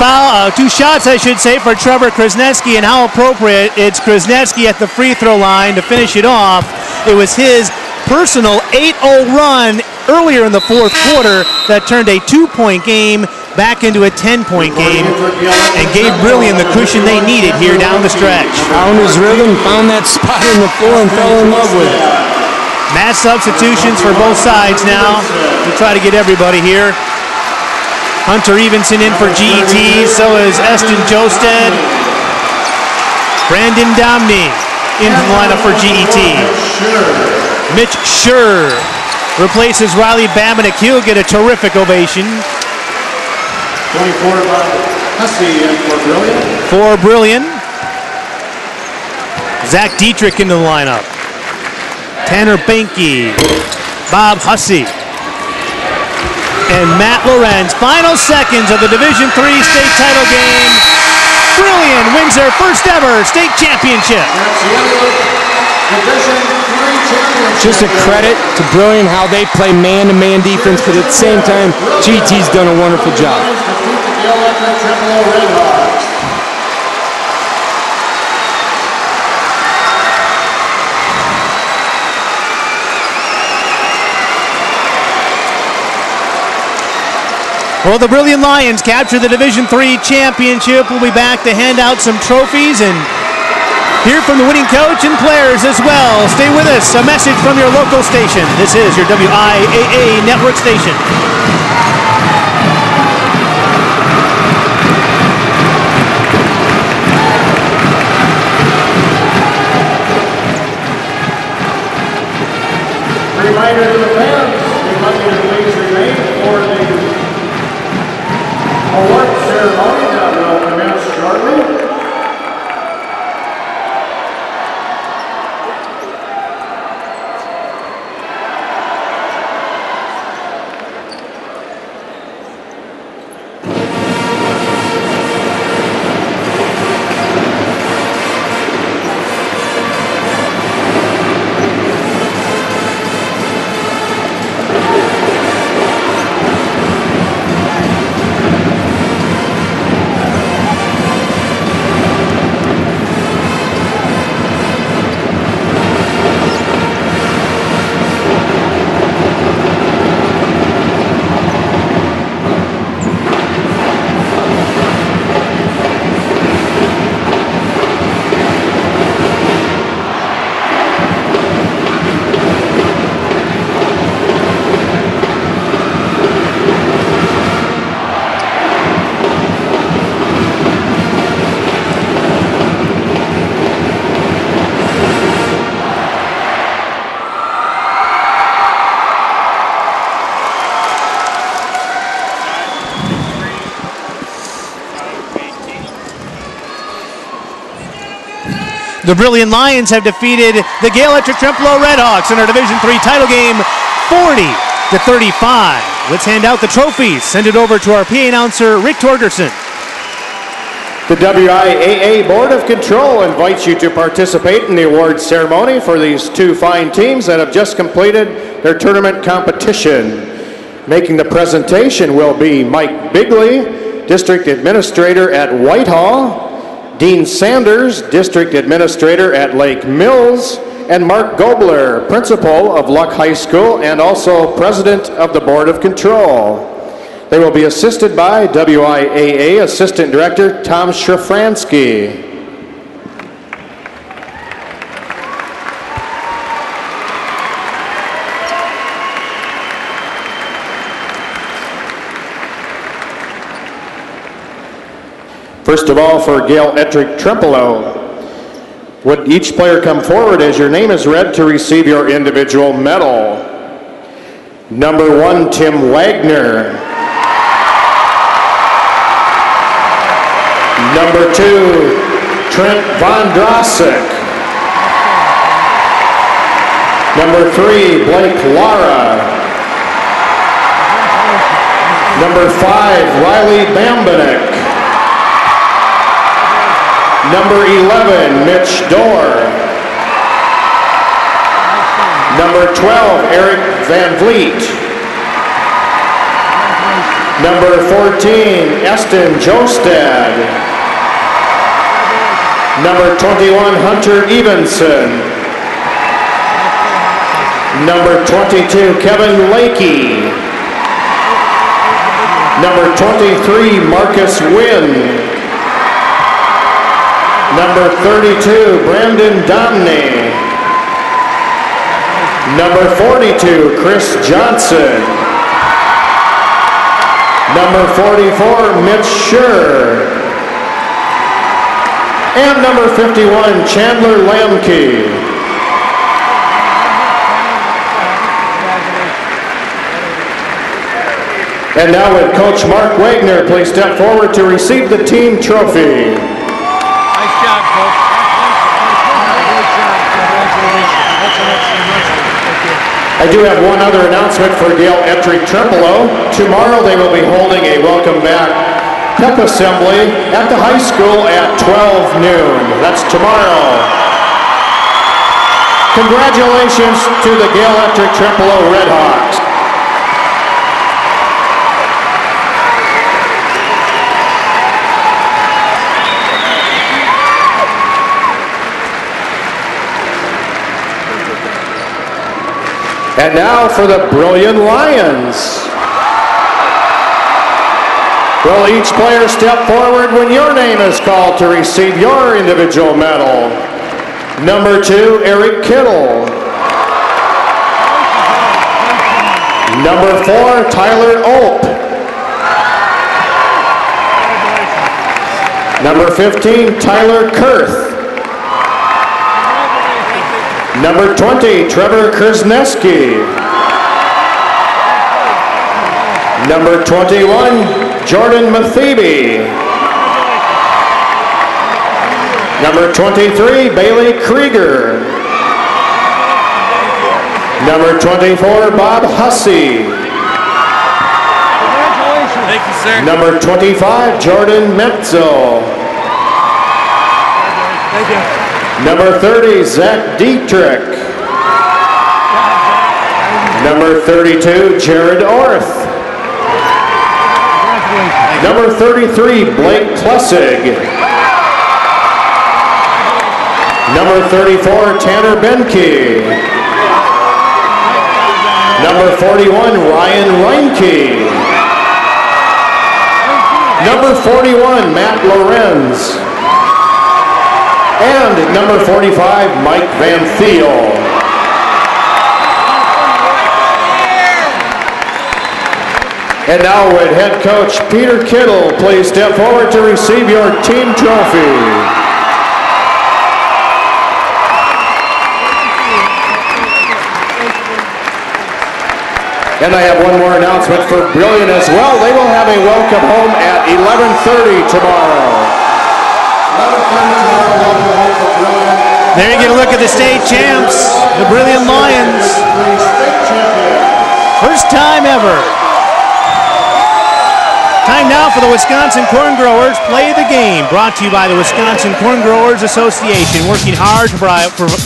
shots, I should say, for Trevor Krasniewski, and how appropriate. It's Krasniewski at the free throw line to finish it off. It was his personal 8-0 run earlier in the fourth quarter that turned a 2-point game back into a 10-point game and gave Brilliant the cushion they needed here down the stretch. Found his rhythm, found that spot in the floor, and fell in love with it. Mass substitutions for both sides now to try to get everybody here. Hunter Evenson in for GET, so is Eston Josted. Brandon Domney in the lineup for GET. Mitch Schur replaces Riley Bambenek. He'll get a terrific ovation. 24 by Hussey in for Brilliant. For Brilliant. Zach Dietrich into the lineup. Tanner Benke, Bob Hussey, and Matt Lorenz. Final seconds of the Division III state title game. Brilliant wins their first ever state championship. Just a credit to Brilliant how they play man-to-man defense, but at the same time, GT's done a wonderful job. Well, the Brilliant Lions capture the Division III championship. We'll be back to hand out some trophies and hear from the winning coach and players as well. Stay with us. A message from your local station. This is your WIAA network station. Reminder to the fans, we want you to please remain for award ceremony that will commence shortly. The Brilliant Lions have defeated the Gale-Ettrick-Trempealeau Redhawks in our Division III title game, 40-35. Let's hand out the trophies. Send it over to our PA announcer, Rick Torgerson. The WIAA Board of Control invites you to participate in the awards ceremony for these two fine teams that have just completed their tournament competition. Making the presentation will be Mike Bigley, District Administrator at Whitehall, Dean Sanders, District Administrator at Lake Mills, and Mark Gobler, Principal of Luck High School and also President of the Board of Control. They will be assisted by WIAA Assistant Director Tom Szafranski. First of all, for Gale-Ettrick-Trempealeau, would each player come forward as your name is read to receive your individual medal? Number 1, Tim Wagner. Number 2, Trent Von Drossek. Number 3, Blake Lara. Number 5, Riley Bambenek. Number 11, Mitch Dorr. Number 12, Eric Van Vliet. Number 14, Eston Jostad. Number 21, Hunter Evenson. Number 22, Kevin Lakey. Number 23, Marcus Wynn. Number 32, Brandon Domney. Number 42, Chris Johnson. Number 44, Mitch Scherr. And number 51, Chandler Lamke. And now would Coach Mark Wagner please step forward to receive the team trophy. I do have one other announcement for Gale-Ettrick-Trempealeau. Tomorrow they will be holding a welcome back pep assembly at the high school at 12 noon. That's tomorrow. Congratulations to the Gale-Ettrick-Trempealeau Redhawks. And now for the Brilliant Lions. Will each player step forward when your name is called to receive your individual medal? Number 2, Eric Kittle. Number 4, Tyler Ope. Number 15, Tyler Kurth. Number 20, Trevor Krasniewski. Number 21, Jordan Mathebe. Number 23, Bailey Krieger. Number 24, Bob Hussey. Congratulations. Thank you, sir. Number 25, Jordan Metzel. Thank you. Number 30, Zach Dietrich. Number 32, Jared Orth. Number 33, Blake Klessig. Number 34, Tanner Benke. Number 41, Ryan Reinke. Number 41, Matt Lorenz. And number 45, Mike Van Thiel. And now would head coach Peter Kittle please step forward to receive your team trophy. And I have one more announcement for Brilliant as well. They will have a welcome home at 11:30 tomorrow. There you get a look at the state champs, the Brilliant Lions. First time ever. Time now for the Wisconsin Corn Growers Play the Game, brought to you by the Wisconsin Corn Growers Association, working hard to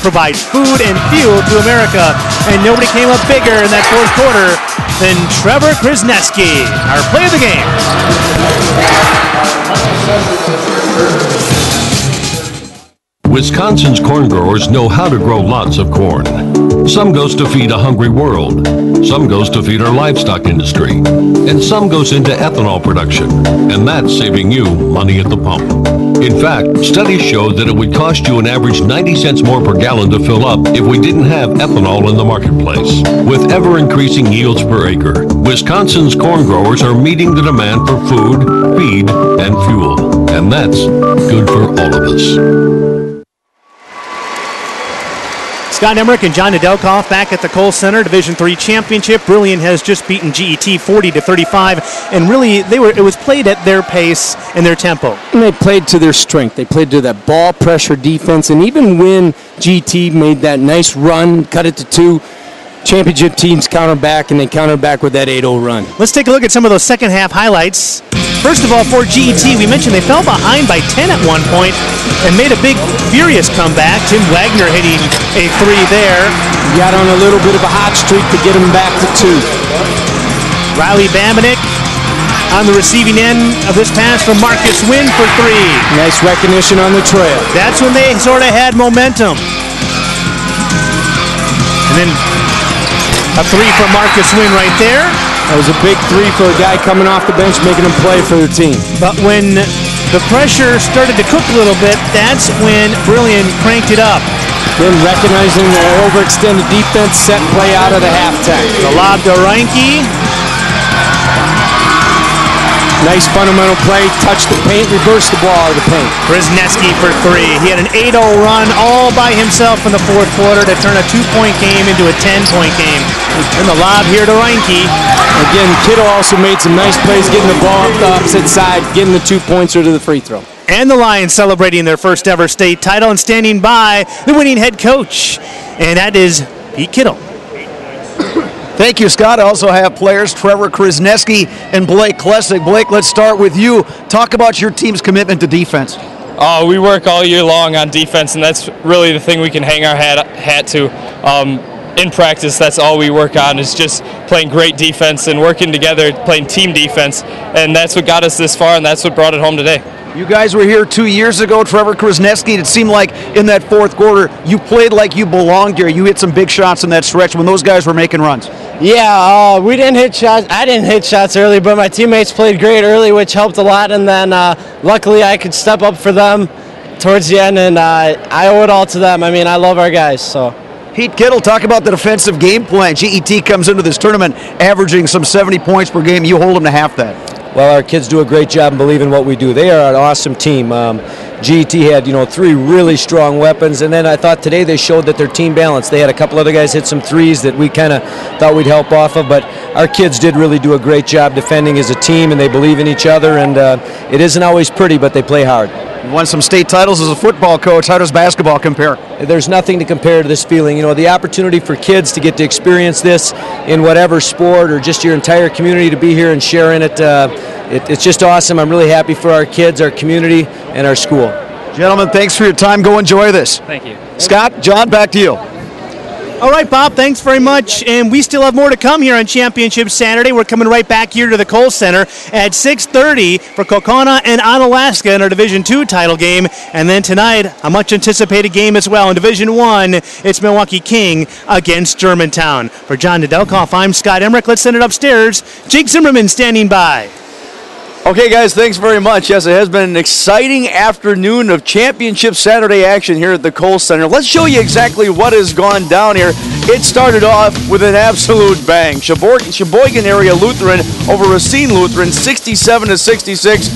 provide food and fuel to America. And nobody came up bigger in that fourth quarter than Trevor Krasniewski, our Play of the Game. Wisconsin's corn growers know how to grow lots of corn. Some goes to feed a hungry world, some goes to feed our livestock industry, and some goes into ethanol production, and that's saving you money at the pump. In fact, studies show that it would cost you an average 90 cents more per gallon to fill up if we didn't have ethanol in the marketplace. With ever-increasing yields per acre, Wisconsin's corn growers are meeting the demand for food, feed, and fuel, and that's good for all of us. Scott Emmerich and John Nadelkoff back at the Kohl Center Division III Championship. Brilliant has just beaten G.E.T. 40-35, and really it was played at their pace and their tempo. And they played to their strength. They played to that ball pressure defense, and even when G.E.T. made that nice run, cut it to two, championship teams countered back, and they countered back with that 8-0 run. Let's take a look at some of those second half highlights. First of all, for G.E.T., we mentioned they fell behind by 10 at one point and made a big, furious comeback. Tim Wagner hitting a three there. Got on a little bit of a hot streak to get him back to two. Riley Bambenek on the receiving end of this pass from Marcus Wynn for three. Nice recognition on the trail. That's when they sort of had momentum. And then a three from Marcus Wynn right there. That was a big three for a guy coming off the bench, making him play for the team. But when the pressure started to cook a little bit, that's when Brilliant cranked it up. Then recognizing their overextended defense, set play out of the halftime. The lob to Reinke. Nice fundamental play, touch the paint, reverse the ball out of the paint. Krasniewski for three. He had an 8-0 run all by himself in the fourth quarter to turn a two-point game into a 10-point game. And the lob here to Reinke. Again, Kittle also made some nice plays, getting the ball up the opposite side, getting the two-pointer to the free throw. And the Lions celebrating their first ever state title and standing by the winning head coach, and that is Pete Kittle. Thank you, Scott. I also have players Trevor Krasniewski and Blake Klessig. Blake, let's start with you. Talk about your team's commitment to defense. We work all year long on defense, and that's really the thing we can hang our hat to. In practice, that's all we work on, is just playing great defense and working together, playing team defense, and that's what got us this far, and that's what brought it home today. You guys were here 2 years ago, Trevor Krasniewski. It seemed like in that fourth quarter, you played like you belonged here. You hit some big shots in that stretch when those guys were making runs. Yeah, we didn't hit shots. I didn't hit shots early, but my teammates played great early, which helped a lot, and then luckily I could step up for them towards the end, and I owe it all to them. I mean, I love our guys, so. Pete Kittle, talk about the defensive game plan. G.E.T. comes into this tournament averaging some 70 points per game. You hold them to half that. Well, our kids do a great job and believe in what we do. They are an awesome team. G.E.T. had, you know, three really strong weapons, and then I thought today they showed that their team balance. They had a couple other guys hit some threes that we kind of thought we'd help off of, but our kids did really do a great job defending as a team, and they believe in each other, and it isn't always pretty, but they play hard. You won some state titles as a football coach. How does basketball compare? There's nothing to compare to this feeling. You know, the opportunity for kids to get to experience this in whatever sport, or just your entire community to be here and share in it, it's just awesome. I'm really happy for our kids, our community, and our school. Gentlemen, thanks for your time. Go enjoy this. Thank you. Scott, John, back to you. All right, Bob, thanks very much. And we still have more to come here on Championship Saturday. We're coming right back here to the Kohl Center at 6:30 for Kokona and Onalaska in our Division II title game. And then tonight, a much-anticipated game as well. In Division I, it's Milwaukee King against Germantown. For John Nadelkoff, I'm Scott Emmerich. Let's send it upstairs. Jake Zimmerman standing by. Okay, guys, thanks very much. Yes, it has been an exciting afternoon of Championship Saturday action here at the Kohl Center. Let's show you exactly what has gone down here. It started off with an absolute bang. Sheboygan area Lutheran over Racine Lutheran, 67-66.